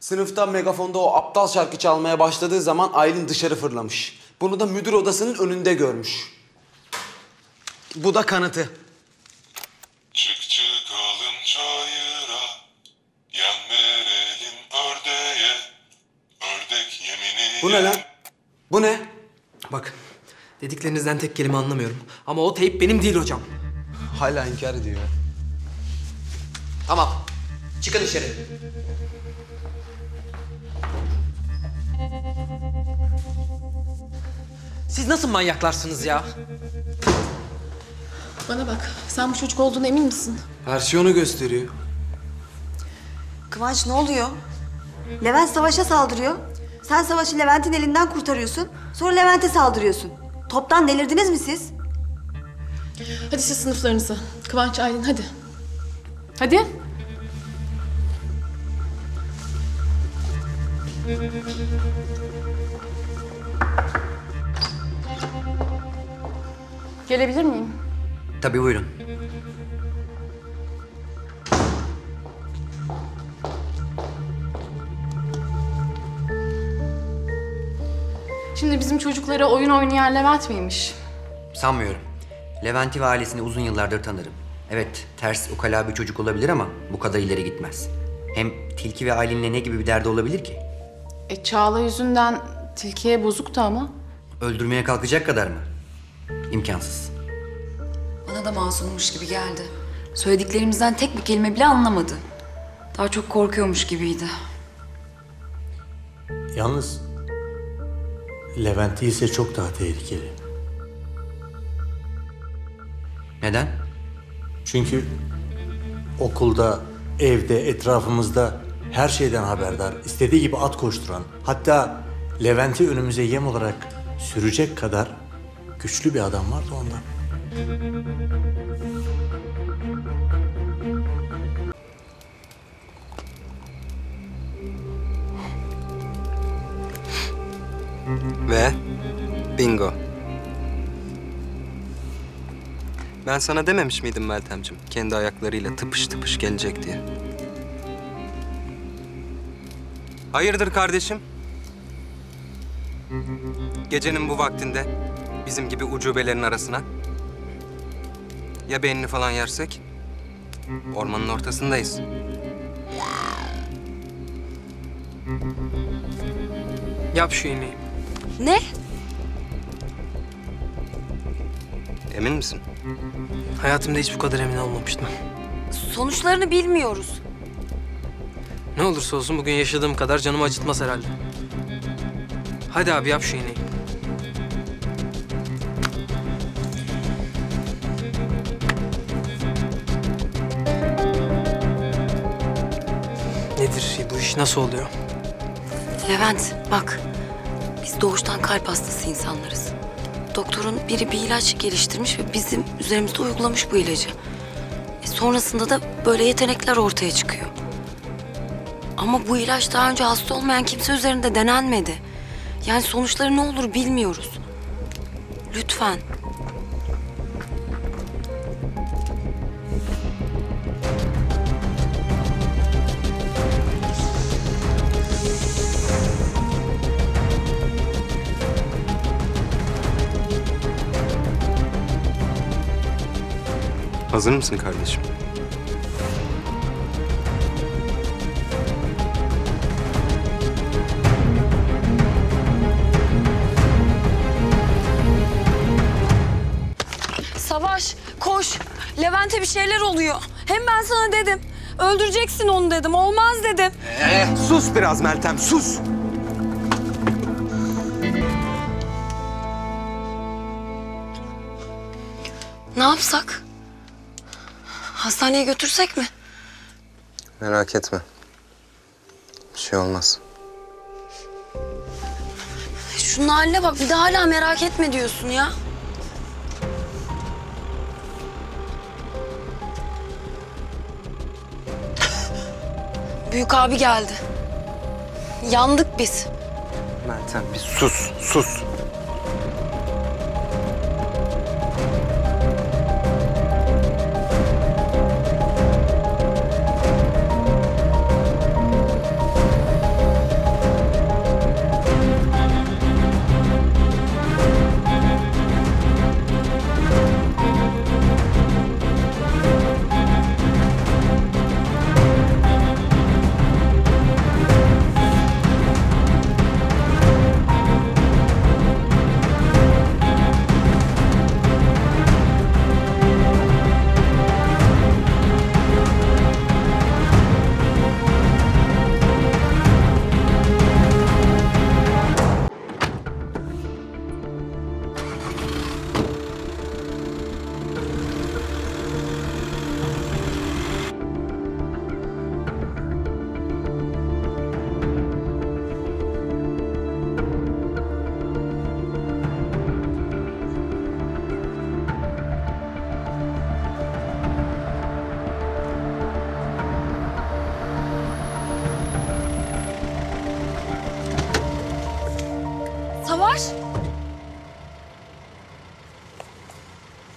Sınıfta megafonda o aptal şarkı çalmaya başladığı zaman Aylin dışarı fırlamış. Bunu da müdür odasının önünde görmüş. Bu da kanıtı. Çık çıkalım çayıra, yan verelim ördeğe, ördek yemini... Bu ne lan? Bu ne? Bak, dediklerinizden tek kelime anlamıyorum. Ama o teyp benim değil hocam. Hala inkar ediyor. Tamam, çıkın dışarı. Siz nasıl manyaklarsınız ya? Bana bak, sen bu çocuk olduğuna emin misin? Her şey onu gösteriyor. Kıvanç ne oluyor? Levent Savaş'a saldırıyor. Sen Savaş'ı Levent'in elinden kurtarıyorsun. Sonra Levent'e saldırıyorsun. Toptan delirdiniz mi siz? Hadi siz sınıflarınıza. Kıvanç, Aylin hadi. Hadi. Gelebilir miyim? Tabii, buyurun. Şimdi bizim çocuklara oyun oynayan Levent miymiş? Sanmıyorum. Levent'i ve ailesini uzun yıllardır tanırım. Evet, ters ukala bir çocuk olabilir ama bu kadar ileri gitmez. Hem Tilki ve Aylin'le ne gibi bir derdi olabilir ki? E Çağla yüzünden Tilki'ye bozuktu ama. Öldürmeye kalkacak kadar mı? İmkansız. Bana da masummuş gibi geldi. Söylediklerimizden tek bir kelime bile anlamadı. Daha çok korkuyormuş gibiydi. Yalnız Levent ise çok daha tehlikeli. Neden? Çünkü okulda, evde, etrafımızda her şeyden haberdar, istediği gibi at koşturan, hatta Levent'i önümüze yem olarak sürecek kadar güçlü bir adam vardı ondan. Ve bingo. Ben sana dememiş miydim Meltemciğim? Kendi ayaklarıyla tıpış tıpış gelecek diye. Hayırdır kardeşim? Gecenin bu vaktinde bizim gibi ucubelerin arasına. Ya beynini falan yersek? Ormanın ortasındayız. Yap şu iğneyi. Ne? Emin misin? Hayatımda hiç bu kadar emin olmamıştım. Sonuçlarını bilmiyoruz. Ne olursa olsun bugün yaşadığım kadar canımı acıtmaz herhalde. Hadi abi yap şu iğneyi. Nedir bu iş, nasıl oluyor? Levent bak, biz doğuştan kalp hastası insanlarız. Doktorun biri bir ilaç geliştirmiş ve bizim üzerimizde uygulamış bu ilacı. E sonrasında da böyle yetenekler ortaya çıkıyor. Ama bu ilaç daha önce hasta olmayan kimse üzerinde denenmedi. Yani sonuçları ne olur bilmiyoruz. Lütfen. Hazır mısın kardeşim? Savaş, koş. Levent'e bir şeyler oluyor. Hem ben sana dedim. Öldüreceksin onu dedim. Olmaz dedim. Ee, sus biraz Meltem, sus. Ne yapsak? Hastaneye götürsek mi? Merak etme. Bir şey olmaz. Şunun haline bak. Bir de hala merak etme diyorsun ya. Büyük abi geldi. Yandık biz. Meltem bir sus, sus.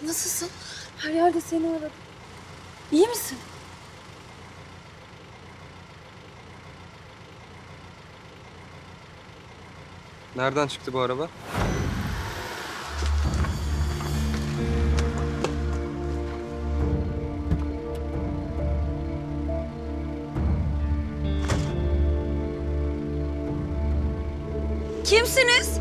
Nasılsın? Her yerde seni aradım. İyi misin? Nereden çıktı bu araba? Kimsiniz?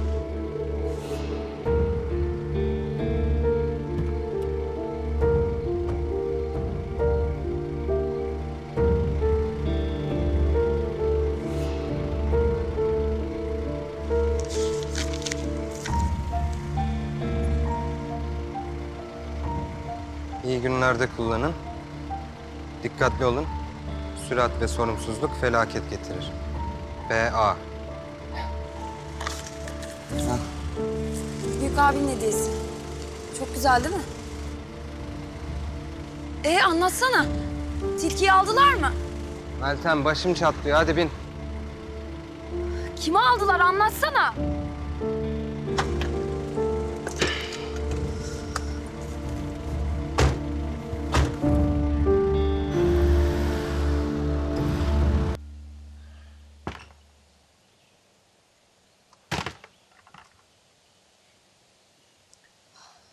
Günlerde kullanın. Dikkatli olun. Sürat ve sorumsuzluk felaket getirir. B A Büyük abinin hediyesi. Çok güzel değil mi? Ee anlatsana. Tilkiyi aldılar mı? Meltem başım çatlıyor. Hadi bin. Kimi aldılar anlatsana.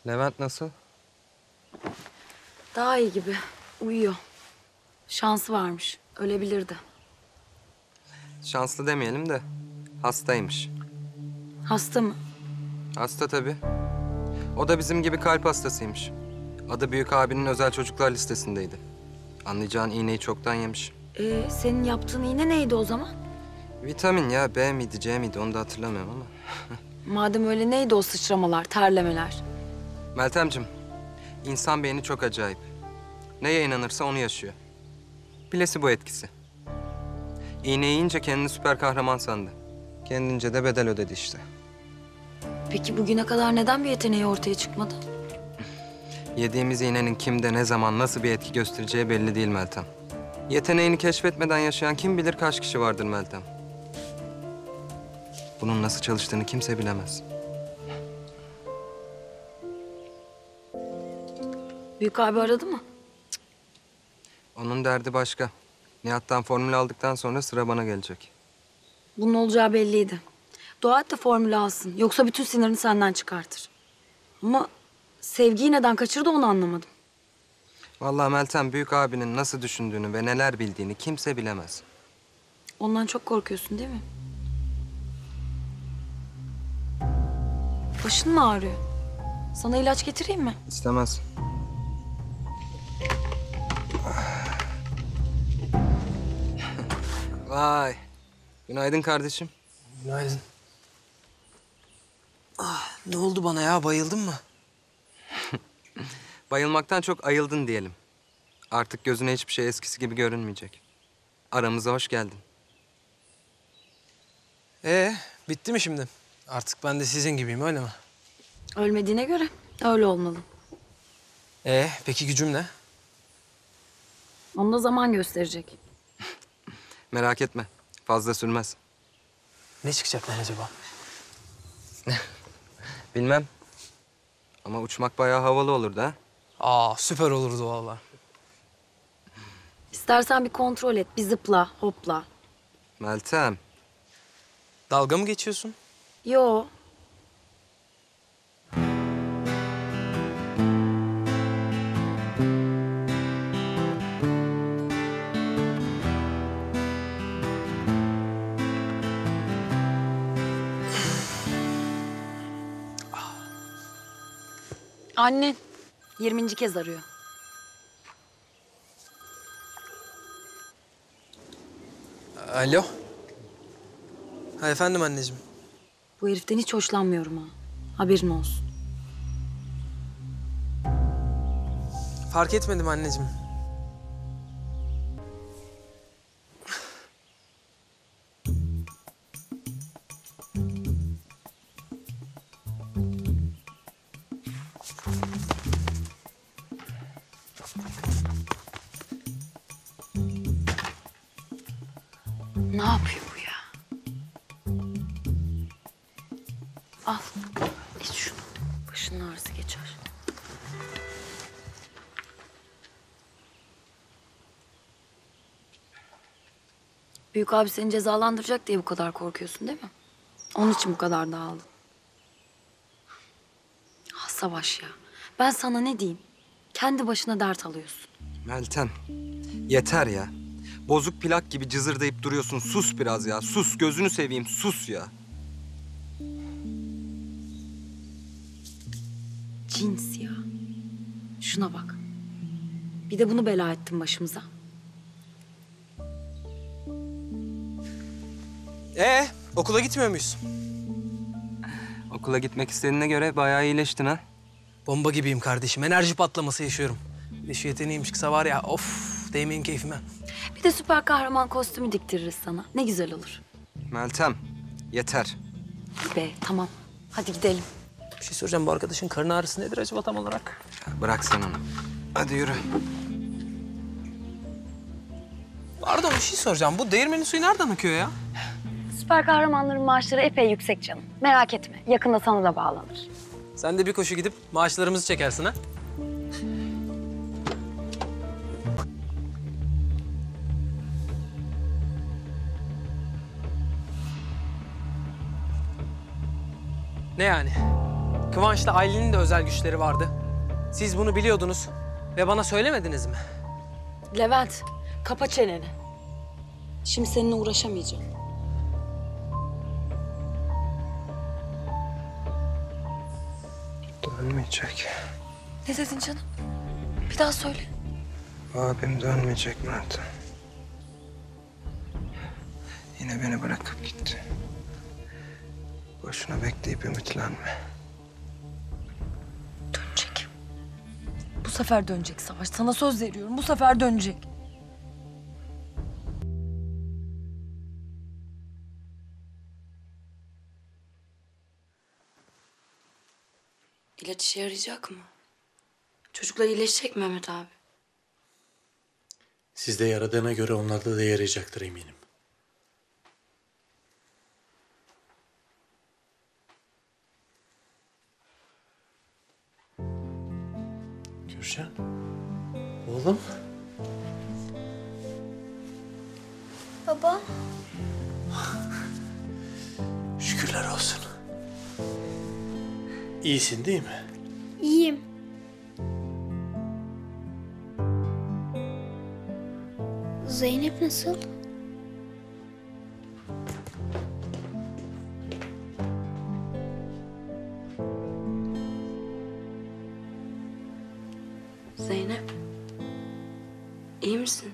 Levent nasıl? Daha iyi gibi. Uyuyor. Şansı varmış. Ölebilirdi. Şanslı demeyelim de hastaymış. Hasta mı? Hasta tabii. O da bizim gibi kalp hastasıymış. Adı büyük abinin özel çocuklar listesindeydi. Anlayacağın iğneyi çoktan yemiş. Ee, senin yaptığın iğne neydi o zaman? Vitamin ya. B miydi, C miydi onu da hatırlamıyorum ama. Madem öyle neydi o sıçramalar, terlemeler? Meltemciğim, insan beyni çok acayip. Neye inanırsa onu yaşıyor. Plasebo etkisi. İğneyi yiyince kendini süper kahraman sandı. Kendince de bedel ödedi işte. Peki bugüne kadar neden bir yeteneği ortaya çıkmadı? Yediğimiz iğnenin kimde, ne zaman, nasıl bir etki göstereceği belli değil Meltem. Yeteneğini keşfetmeden yaşayan kim bilir kaç kişi vardır Meltem. Bunun nasıl çalıştığını kimse bilemez. Büyük abi aradı mı? Cık. Onun derdi başka. Nihat'tan formül aldıktan sonra sıra bana gelecek. Bunun olacağı belliydi. Dua et de formülü alsın. Yoksa bütün sinirini senden çıkartır. Ama Sevgi'yi neden kaçırdı onu anlamadım. Vallahi Meltem, büyük abinin nasıl düşündüğünü ve neler bildiğini kimse bilemez. Ondan çok korkuyorsun değil mi? Başın mı ağrıyor? Sana ilaç getireyim mi? İstemez. Vay. Günaydın kardeşim. Günaydın. Ah, ne oldu bana ya? Bayıldın mı? Bayılmaktan çok ayıldın diyelim. Artık gözüne hiçbir şey eskisi gibi görünmeyecek. Aramıza hoş geldin. Ee, bitti mi şimdi? Artık ben de sizin gibiyim, öyle mi? Ölmediğine göre öyle olmalı. Ee, peki gücüm ne? Onu da zaman gösterecek. Merak etme, fazla sürmez. Ne çıkacak lan acaba? Bilmem. Ama uçmak bayağı havalı olurdu ha? Aa, süper olurdu valla. İstersen bir kontrol et, bir zıpla, hopla. Meltem. Dalga mı geçiyorsun? Yo. Annen yirminci kez arıyor. Alo. Ha, efendim anneciğim. Bu heriften hiç hoşlanmıyorum ha. Haberin olsun. Fark etmedim anneciğim. Ne yapıyor bu ya? Al, iç şunu. Başının ağrısı geçer. Büyük abi seni cezalandıracak diye bu kadar korkuyorsun değil mi? Onun için bu kadar dağıldın. Ah Savaş ya, ben sana ne diyeyim? Kendi başına dert alıyorsun. Meltem, yeter ya. Bozuk plak gibi cızırdayıp duruyorsun. Sus biraz ya. Sus. Gözünü seveyim. Sus ya. Cins ya. Şuna bak. Bir de bunu bela ettin başımıza. Ee, okula gitmiyor muyuz? Okula gitmek istediğine göre bayağı iyileştin ha. Bomba gibiyim kardeşim. Enerji patlaması yaşıyorum. Bir de şu yeteneğim çıksa var ya, of. Değmeyin keyfime. Bir de süper kahraman kostümü diktiririz sana. Ne güzel olur. Meltem, yeter. Be, tamam. Hadi gidelim. Bir şey soracağım. Bu arkadaşın karın ağrısı nedir acaba tam olarak? Bırak sen onu. Hadi yürü. Pardon, bir şey soracağım. Bu değirmenin suyu nereden akıyor ya? Süper kahramanların maaşları epey yüksek canım. Merak etme. Yakında sana da bağlanır. Sen de bir koşu gidip maaşlarımızı çekersin ha? Ne yani? Kıvanç'la Aylin'in de özel güçleri vardı. Siz bunu biliyordunuz ve bana söylemediniz mi? Levent, kapa çeneni. Şimdi seninle uğraşamayacağım. Dönmeyecek. Ne dedin canım? Bir daha söyle. Abim dönmeyecek Mert. Yine beni bırakıp gitti. Boşuna bekleyip ümitlenme. Dönecek. Bu sefer dönecek Savaş. Sana söz veriyorum. Bu sefer dönecek. İlaç işe yarayacak mı? Çocuklar iyileşecek mi Mehmet abi? Sizde yaradığına göre onlarda da yarayacaktır eminim. Kürşen, oğlum. Baba. Şükürler olsun. İyisin değil mi? İyiyim. Zeynep nasıl? Zeynep, iyi misin?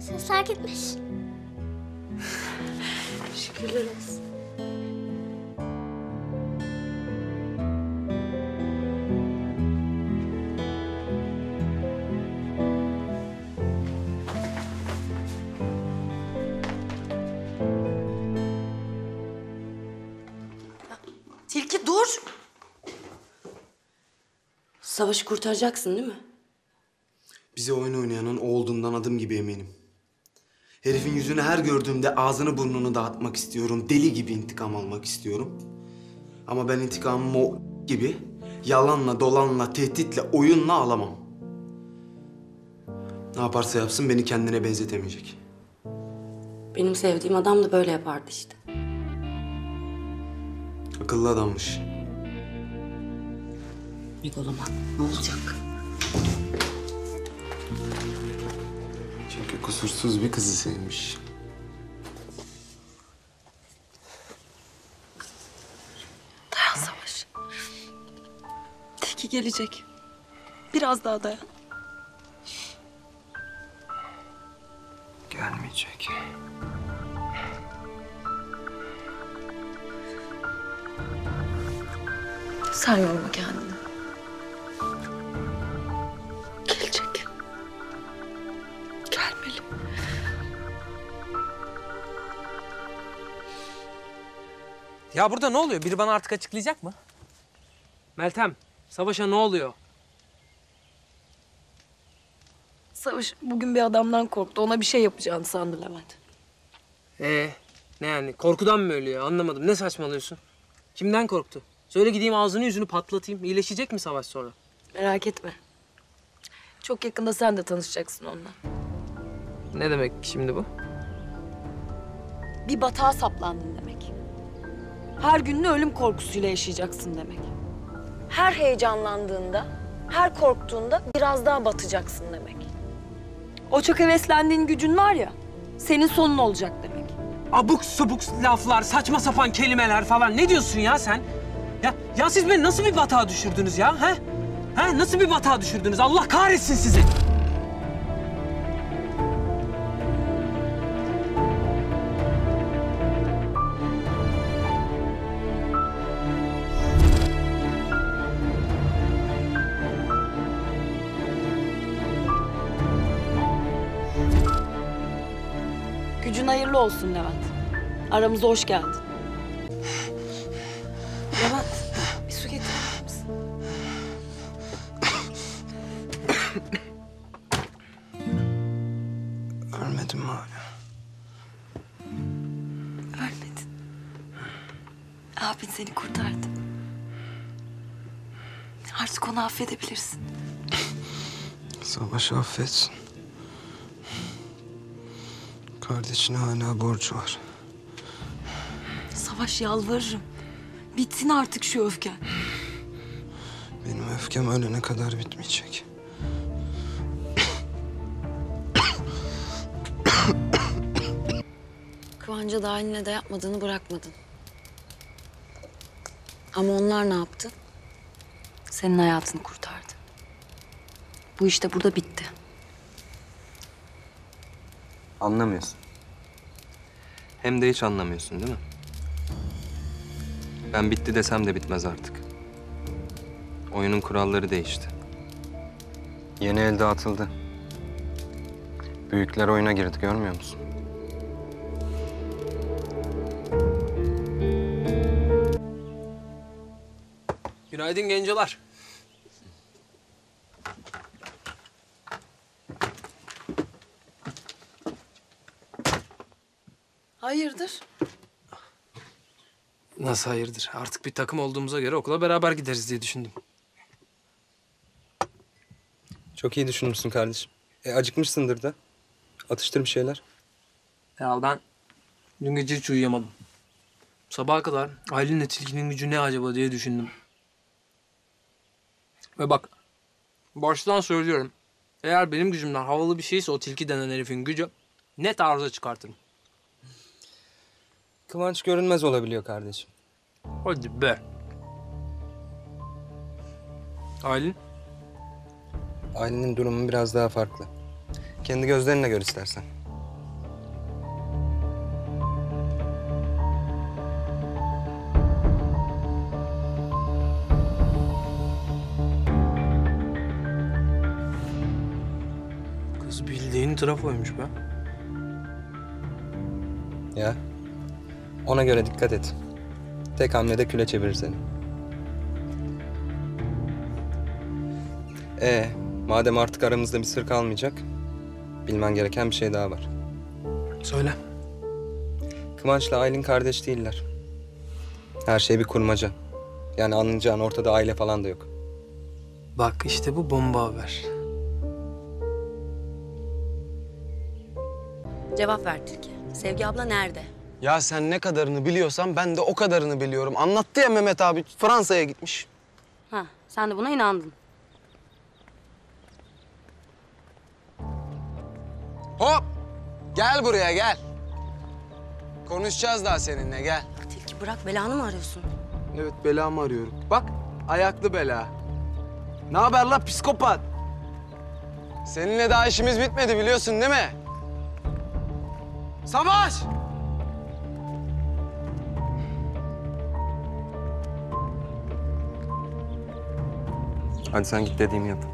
Sesler gitmiş. Şükürler olsun. Tilki dur! Savaşı kurtaracaksın değil mi? Bize oyun oynayanın o olduğundan adım gibi eminim. Herifin yüzünü her gördüğümde ağzını burnunu dağıtmak istiyorum. Deli gibi intikam almak istiyorum. Ama ben intikamımı o gibi yalanla, dolanla, tehditle, oyunla alamam. Ne yaparsa yapsın beni kendine benzetemeyecek. Benim sevdiğim adam da böyle yapardı işte. Akıllı adammış. Uygulama, ne olacak? Çünkü kusursuz bir kızı sevmiş. Dayan Savaş. Tilki gelecek. Biraz daha dayan. Gelmeyecek. Sen yorma kendini. Ya burada ne oluyor? Biri bana artık açıklayacak mı? Meltem, Savaş'a ne oluyor? Savaş bugün bir adamdan korktu. Ona bir şey yapacağını sandı Levent. Ee, ne yani? Korkudan mı ölüyor? Anlamadım. Ne saçmalıyorsun? Kimden korktu? Söyle gideyim ağzını yüzünü patlatayım. İyileşecek mi Savaş sonra? Merak etme. Çok yakında sen de tanışacaksın onunla. Ne demek şimdi bu? Bir batağa saplandın demek. Her gününü ölüm korkusuyla yaşayacaksın demek. Her heyecanlandığında, her korktuğunda biraz daha batacaksın demek. O çok heveslendiğin gücün var ya, senin sonun olacak demek. Abuk sabuk laflar, saçma sapan kelimeler falan. Ne diyorsun ya sen? Ya, ya siz beni nasıl bir batağa düşürdünüz ya? He? He? Nasıl bir batağa düşürdünüz? Allah kahretsin sizi! Gücün hayırlı olsun Levent. Aramıza hoş geldin. Levent, bir su getirir misin? Ölmedim mi hala? Ölmedin. Abin seni kurtardı. Artık onu affedebilirsin. Savaş affetsin. Kardeşine hala borcu var. Savaş, yalvarırım. Bitsin artık şu öfken. Benim öfkem ölene kadar bitmeyecek. Kıvanç'a da Aylin'e de yapmadığını bırakmadın. Ama onlar ne yaptı? Senin hayatını kurtardı. Bu iş de burada bitti. Anlamıyorsun. Hem de hiç anlamıyorsun değil mi? Ben bitti desem de bitmez artık. Oyunun kuralları değişti. Yeni el dağıtıldı. Büyükler oyuna girdi, görmüyor musun? Günaydın gencolar. Hayırdır? Nasıl hayırdır? Artık bir takım olduğumuza göre okula beraber gideriz diye düşündüm. Çok iyi düşünmüşsün kardeşim. E, acıkmışsındır da. Atıştır bir şeyler. Ya ben dün gece hiç uyuyamadım. Sabaha kadar Aylin'le Tilki'nin gücü ne acaba diye düşündüm. Ve bak, baştan söylüyorum. Eğer benim gücümden havalı bir şeyse o Tilki denen herifin gücü net arıza çıkartırım. Kıvanç görünmez olabiliyor kardeşim. Hadi be. Aylin? Aylin'in durumu biraz daha farklı. Kendi gözlerinle gör istersen. Kız bildiğin trafoymuş be. Ya. Ona göre dikkat et. Tek hamlede küle çevirir seni. Ee, madem artık aramızda bir sır kalmayacak, bilmen gereken bir şey daha var. Söyle. Kıvanç'la Aylin kardeş değiller. Her şey bir kurmaca. Yani anlayacağın ortada aile falan da yok. Bak işte bu bomba haber. Cevap ver Tilki. Sevgi abla nerede? Ya sen ne kadarını biliyorsan ben de o kadarını biliyorum. Anlattı ya Mehmet abi, Fransa'ya gitmiş. Ha, sen de buna inandın. Hop! Gel buraya gel. Konuşacağız daha seninle, gel. Tilki bırak, belanı mı arıyorsun? Evet, belamı arıyorum. Bak, ayaklı bela. Ne haber la psikopat? Seninle daha işimiz bitmedi biliyorsun değil mi? Savaş! Hadi sen git, dediğimi yap.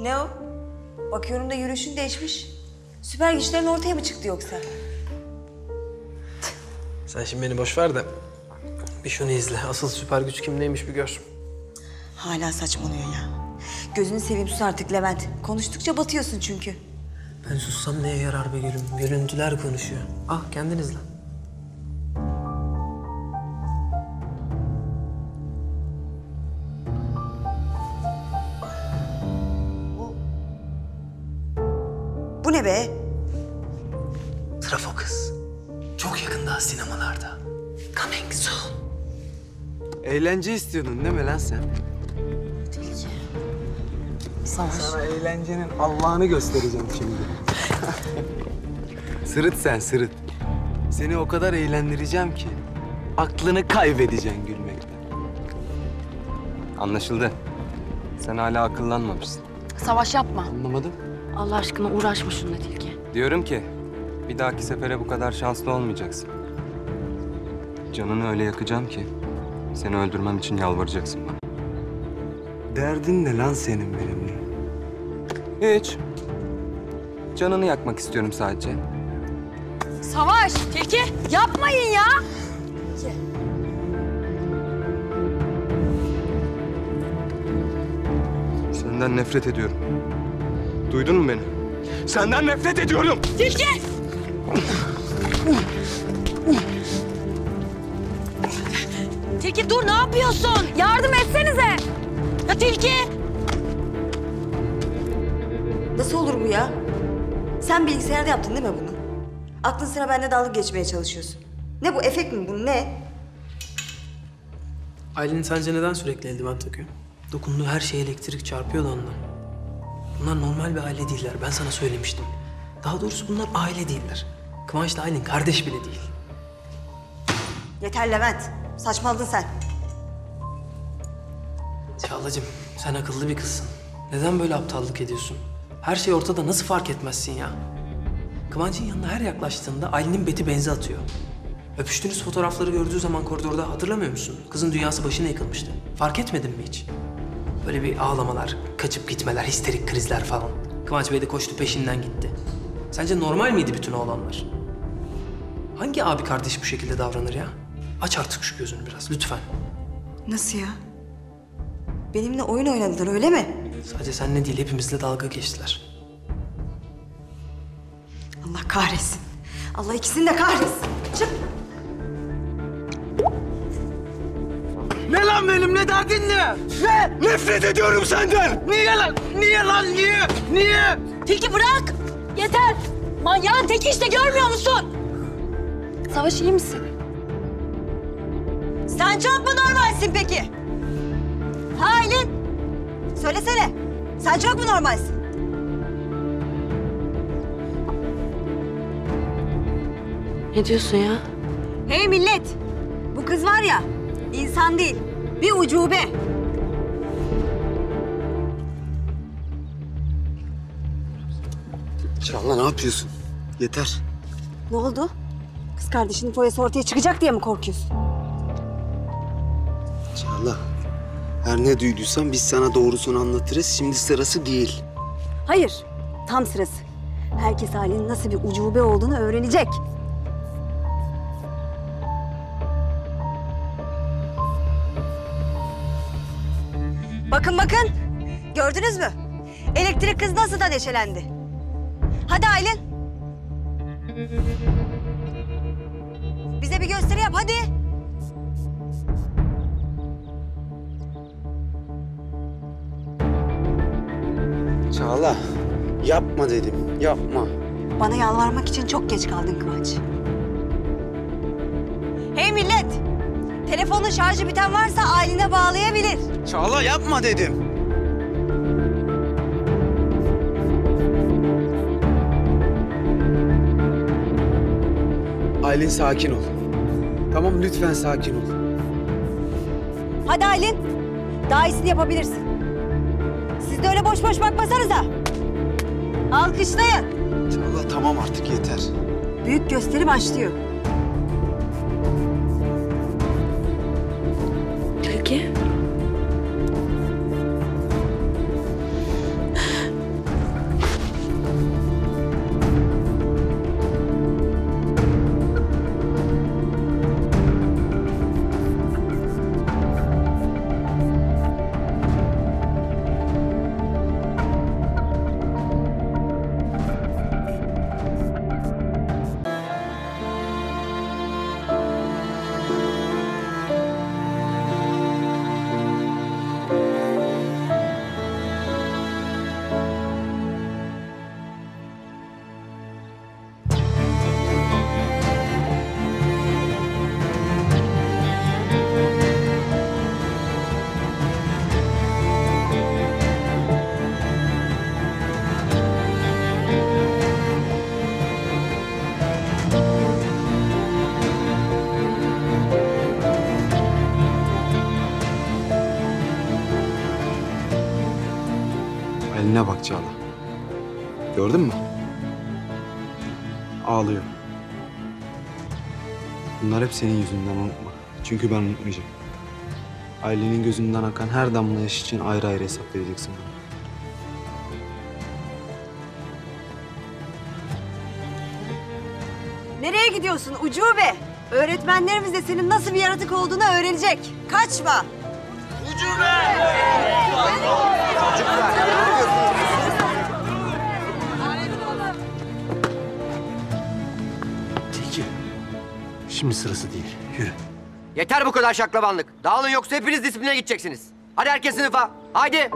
Ne o? Bakıyorum da yürüyüşün değişmiş. Süper güçlerin ortaya mı çıktı yoksa? Sen şimdi beni boş ver de bir şunu izle. Asıl süper güç kimdeymiş bir gör. Hala saçmalıyor ya. Gözünü seveyim, sus artık Levent. Konuştukça batıyorsun çünkü. Ben sussam neye yarar be gülüm? Görüntüler konuşuyor. Ah, kendin izle. Bu ne be? Trafo kız. Çok yakında sinemalarda. Coming soon. Eğlence istiyordun değil mi lan sen? Tilki. Savaş. Sana eğlencenin Allah'ını göstereceğim şimdi. Sırıt sen, sırıt. Seni o kadar eğlendireceğim ki aklını kaybedeceksin gülmekten. Anlaşıldı. Sen hala akıllanmamışsın. Savaş yapma. Anlamadım. Allah aşkına uğraşma şununla Tilki. Diyorum ki bir dahaki sefere bu kadar şanslı olmayacaksın. Canını öyle yakacağım ki seni öldürmem için yalvaracaksın bana. Derdin ne lan senin benimle? Hiç. Canını yakmak istiyorum sadece. Savaş, Tilki yapmayın ya. Senden nefret ediyorum. Duydun mu beni? Senden nefret ediyorum. Tilki! Tilki dur, ne yapıyorsun? Yardım etsenize. Ya Tilki! Nasıl olur bu ya? Sen bilgisayarda yaptın değil mi bunu? Aklın sıra bende dalga geçmeye çalışıyorsun. Ne bu, efekt mi bu, ne? Aylin sence neden sürekli eldiven takıyor? Dokunduğu her şeye elektrik çarpıyor da ondan. Bunlar normal bir aile değiller, ben sana söylemiştim. Daha doğrusu bunlar aile değiller. Kıvanç'la Aylin kardeş bile değil. Yeter Levent, saçmaladın sen. Çağlacığım, sen akıllı bir kızsın. Neden böyle aptallık ediyorsun? Her şey ortada, nasıl fark etmezsin ya? Kıvanç'ın yanına her yaklaştığında Aylin'in beti benzi atıyor. Öpüştüğünüz fotoğrafları gördüğü zaman koridorda hatırlamıyor musun? Kızın dünyası başına yıkılmıştı. Fark etmedin mi hiç? Böyle bir ağlamalar, kaçıp gitmeler, histerik krizler falan. Kıvanç Bey de koştu peşinden gitti. Sence normal miydi bütün o olanlar? Hangi abi kardeş bu şekilde davranır ya? Aç artık şu gözünü biraz lütfen. Nasıl ya? Benimle oyun oynadılar öyle mi? Sadece seninle değil hepimizle dalga geçtiler. Allah kahretsin. Allah ikisini de kahretsin. Çık. Ne lan benim, ne derdin ne? Ne? Nefret ediyorum senden. Niye lan? Niye lan? Niye? Niye? Tilki bırak. Yeter. Manyağın teki işte, görmüyor musun? Savaş iyi misin? Sen çok mu normalsin peki? Aylin. Söylesene. Sen çok mu normalsin? Ne diyorsun ya? Hey millet! Bu kız var ya, insan değil, bir ucube. Çağla ne yapıyorsun? Yeter. Ne oldu? Kız kardeşinin foyası ortaya çıkacak diye mi korkuyorsun? Çağla, her ne duyduysan biz sana doğrusunu anlatırız. Şimdi sırası değil. Hayır, tam sırası. Herkes Aylin'in nasıl bir ucube olduğunu öğrenecek. Bakın bakın, gördünüz mü? Elektrik kız nasıl da neşelendi. Hadi Aylin. Bize bir gösteri yap, hadi. Çağla, yapma dedim, yapma. Bana yalvarmak için çok geç kaldın Kıvanç. Hey millet! Telefonun şarjı biten varsa Aylin'e bağlayabilir. Çağla yapma dedim. Aylin sakin ol. Tamam lütfen sakin ol. Hadi Aylin. Daha iyisini yapabilirsin. Siz de öyle boş boş bakmasanıza. Alkışlayın. Çağla tamam artık yeter. Büyük gösteri başlıyor. Eline bak Çağla. Gördün mü? Ağlıyor. Bunlar hep senin yüzünden, unutma. Çünkü ben unutmayacağım. Ailenin gözünden akan her damla yaş için ayrı ayrı hesap vereceksin bana. Nereye gidiyorsun ucube? Öğretmenlerimiz de senin nasıl bir yaratık olduğunu öğrenecek. Kaçma! Ucube! Tilki, şimdi sırası değil. Yürü. Yeter bu kadar şaklabanlık. Dağılın yoksa hepiniz disipline gideceksiniz. Hadi herkes sınıfa. Haydi.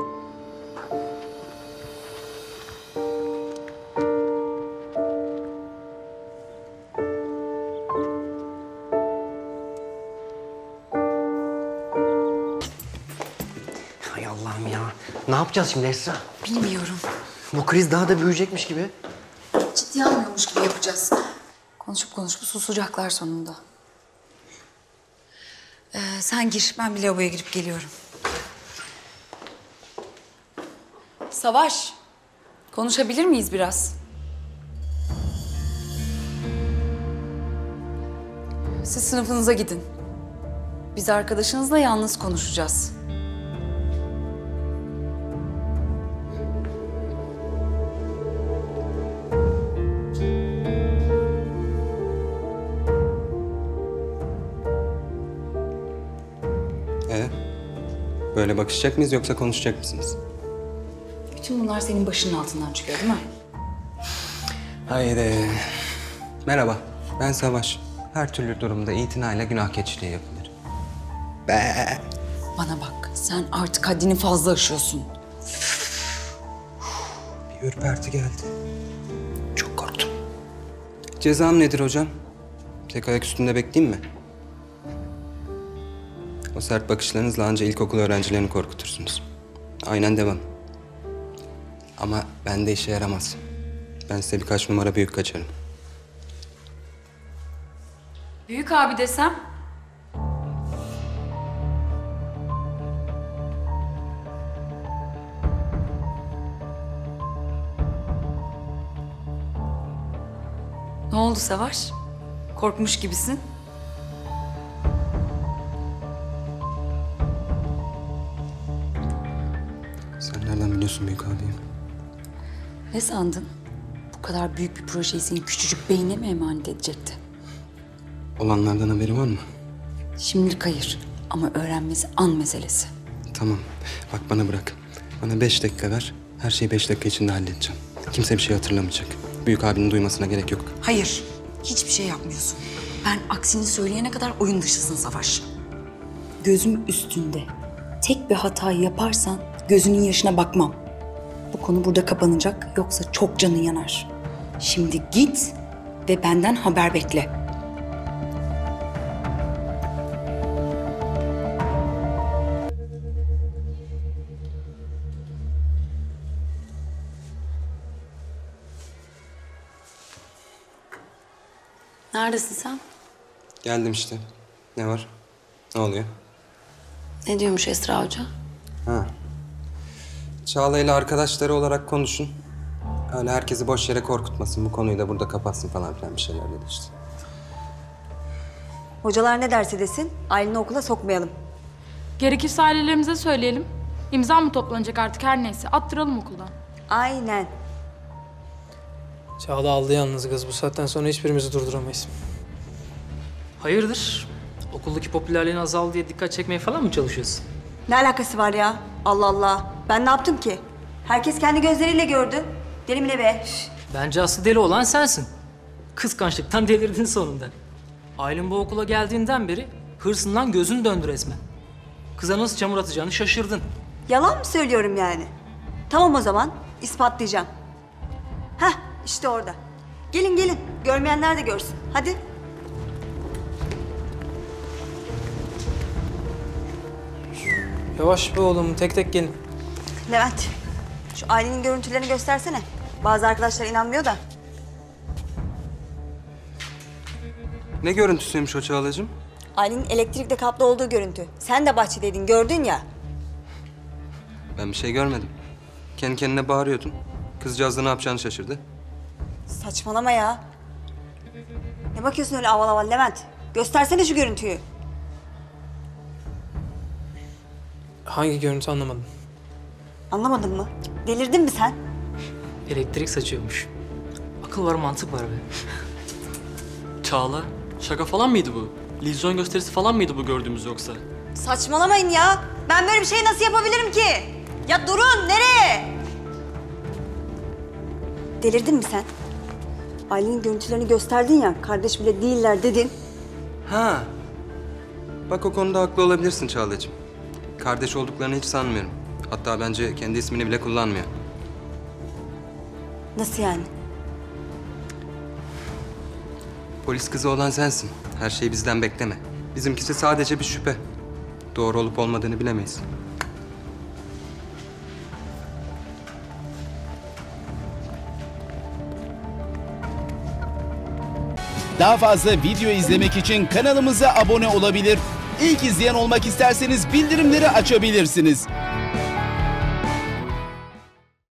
Hay Allah'ım ya. Ne yapacağız şimdi Esra? Bilmiyorum. Bu kriz daha da büyüyecekmiş gibi. Ciddiye almıyormuş gibi yapacağız. Konuşup konuşup susacaklar sonunda. Ee, sen gir, ben bir lavaboya girip geliyorum. Savaş, konuşabilir miyiz biraz? Siz sınıfınıza gidin. Biz arkadaşınızla yalnız konuşacağız. Böyle bakışacak mıyız yoksa konuşacak mısınız? Bütün bunlar senin başının altından çıkıyor değil mi? Haydi. Merhaba, ben Savaş. Her türlü durumda itinayla günah keçiliği yapılır. Be. Bana bak, sen artık haddini fazla aşıyorsun. Bir ürperti geldi. Çok korktum. Cezam nedir hocam? Tek ayak üstünde bekleyeyim mi? O sert bakışlarınızla ancak ilkokul öğrencilerini korkutursunuz. Aynen devam. Ama bende işe yaramaz. Ben size birkaç numara büyük kaçarım. Büyük abi desem? Ne oldu Savaş? Korkmuş gibisin. Büyük abiyim. Ne sandın? Bu kadar büyük bir projeyi senin küçücük beynine mi emanet edecekti? Olanlardan haberi var mı? Şimdilik hayır. Ama öğrenmesi an meselesi. Tamam. Bak bana bırak. Bana beş dakika ver. Her şeyi beş dakika içinde halledeceğim. Kimse bir şey hatırlamayacak. Büyük abinin duymasına gerek yok. Hayır. Hiçbir şey yapmıyorsun. Ben aksini söyleyene kadar oyun dışısın Savaş. Gözüm üstünde. Tek bir hata yaparsan gözünün yaşına bakmam. Bu konu burada kapanacak, yoksa çok canın yanar. Şimdi git ve benden haber bekle. Neredesin sen? Geldim işte. Ne var? Ne oluyor? Ne diyormuş Esra Hoca? Ha. Çağla ile arkadaşları olarak konuşun. Öyle herkesi boş yere korkutmasın, bu konuyu da burada kapatsın falan filan bir şeyler dedi işte. Hocalar ne derse desin, Aylin'i okula sokmayalım. Gerekirse ailelerimize söyleyelim. İmza mı toplanacak artık her neyse, attıralım okuldan. Aynen. Çağla aldı yalnız kız, bu saatten sonra hiçbirimizi durduramayız. Hayırdır? Okuldaki popülerliğin azaldı diye dikkat çekmeye falan mı çalışıyorsun? Ne alakası var ya? Allah Allah. Ben ne yaptım ki? Herkes kendi gözleriyle gördü. Deli mi ne be? Bence aslı deli olan sensin. Kıskançlıktan delirdin sonunda. Aylin bu okula geldiğinden beri hırsından gözün döndü resmen. Kıza nasıl çamur atacağını şaşırdın. Yalan mı söylüyorum yani? Tamam o zaman ispatlayacağım. Heh işte orada. Gelin gelin. Görmeyenler de görsün. Hadi. Yavaş be oğlum, tek tek gelin. Levent, şu ailenin görüntülerini göstersene. Bazı arkadaşlar inanmıyor da. Ne görüntüsüymüş o Çağlacığım? Ailenin elektrikle kaplı olduğu görüntü. Sen de bahçedeydin, gördün ya. Ben bir şey görmedim. Kendi kendine bağırıyordun. Kızcağız da ne yapacağını şaşırdı. Saçmalama ya. Ne bakıyorsun öyle aval aval Levent? Göstersene şu görüntüyü. Hangi görüntü anlamadım. Anlamadın mı? Delirdin mi sen? Elektrik saçıyormuş. Akıl var, mantık var be. Çağla, şaka falan mıydı bu? Lizyon gösterisi falan mıydı bu gördüğümüz yoksa? Saçmalamayın ya. Ben böyle bir şey nasıl yapabilirim ki? Ya durun, nereye? Delirdin mi sen? Aylin'in görüntülerini gösterdin ya, kardeş bile değiller dedin. Ha. Bak o konuda haklı olabilirsin Çağlacığım. Kardeş olduklarını hiç sanmıyorum. Hatta bence kendi ismini bile kullanmıyor. Nasıl yani? Polis kızı olan sensin. Her şeyi bizden bekleme. Bizimkisi sadece bir şüphe. Doğru olup olmadığını bilemeyiz. Daha fazla video izlemek için kanalımıza abone olabilir. İlk izleyen olmak isterseniz bildirimleri açabilirsiniz.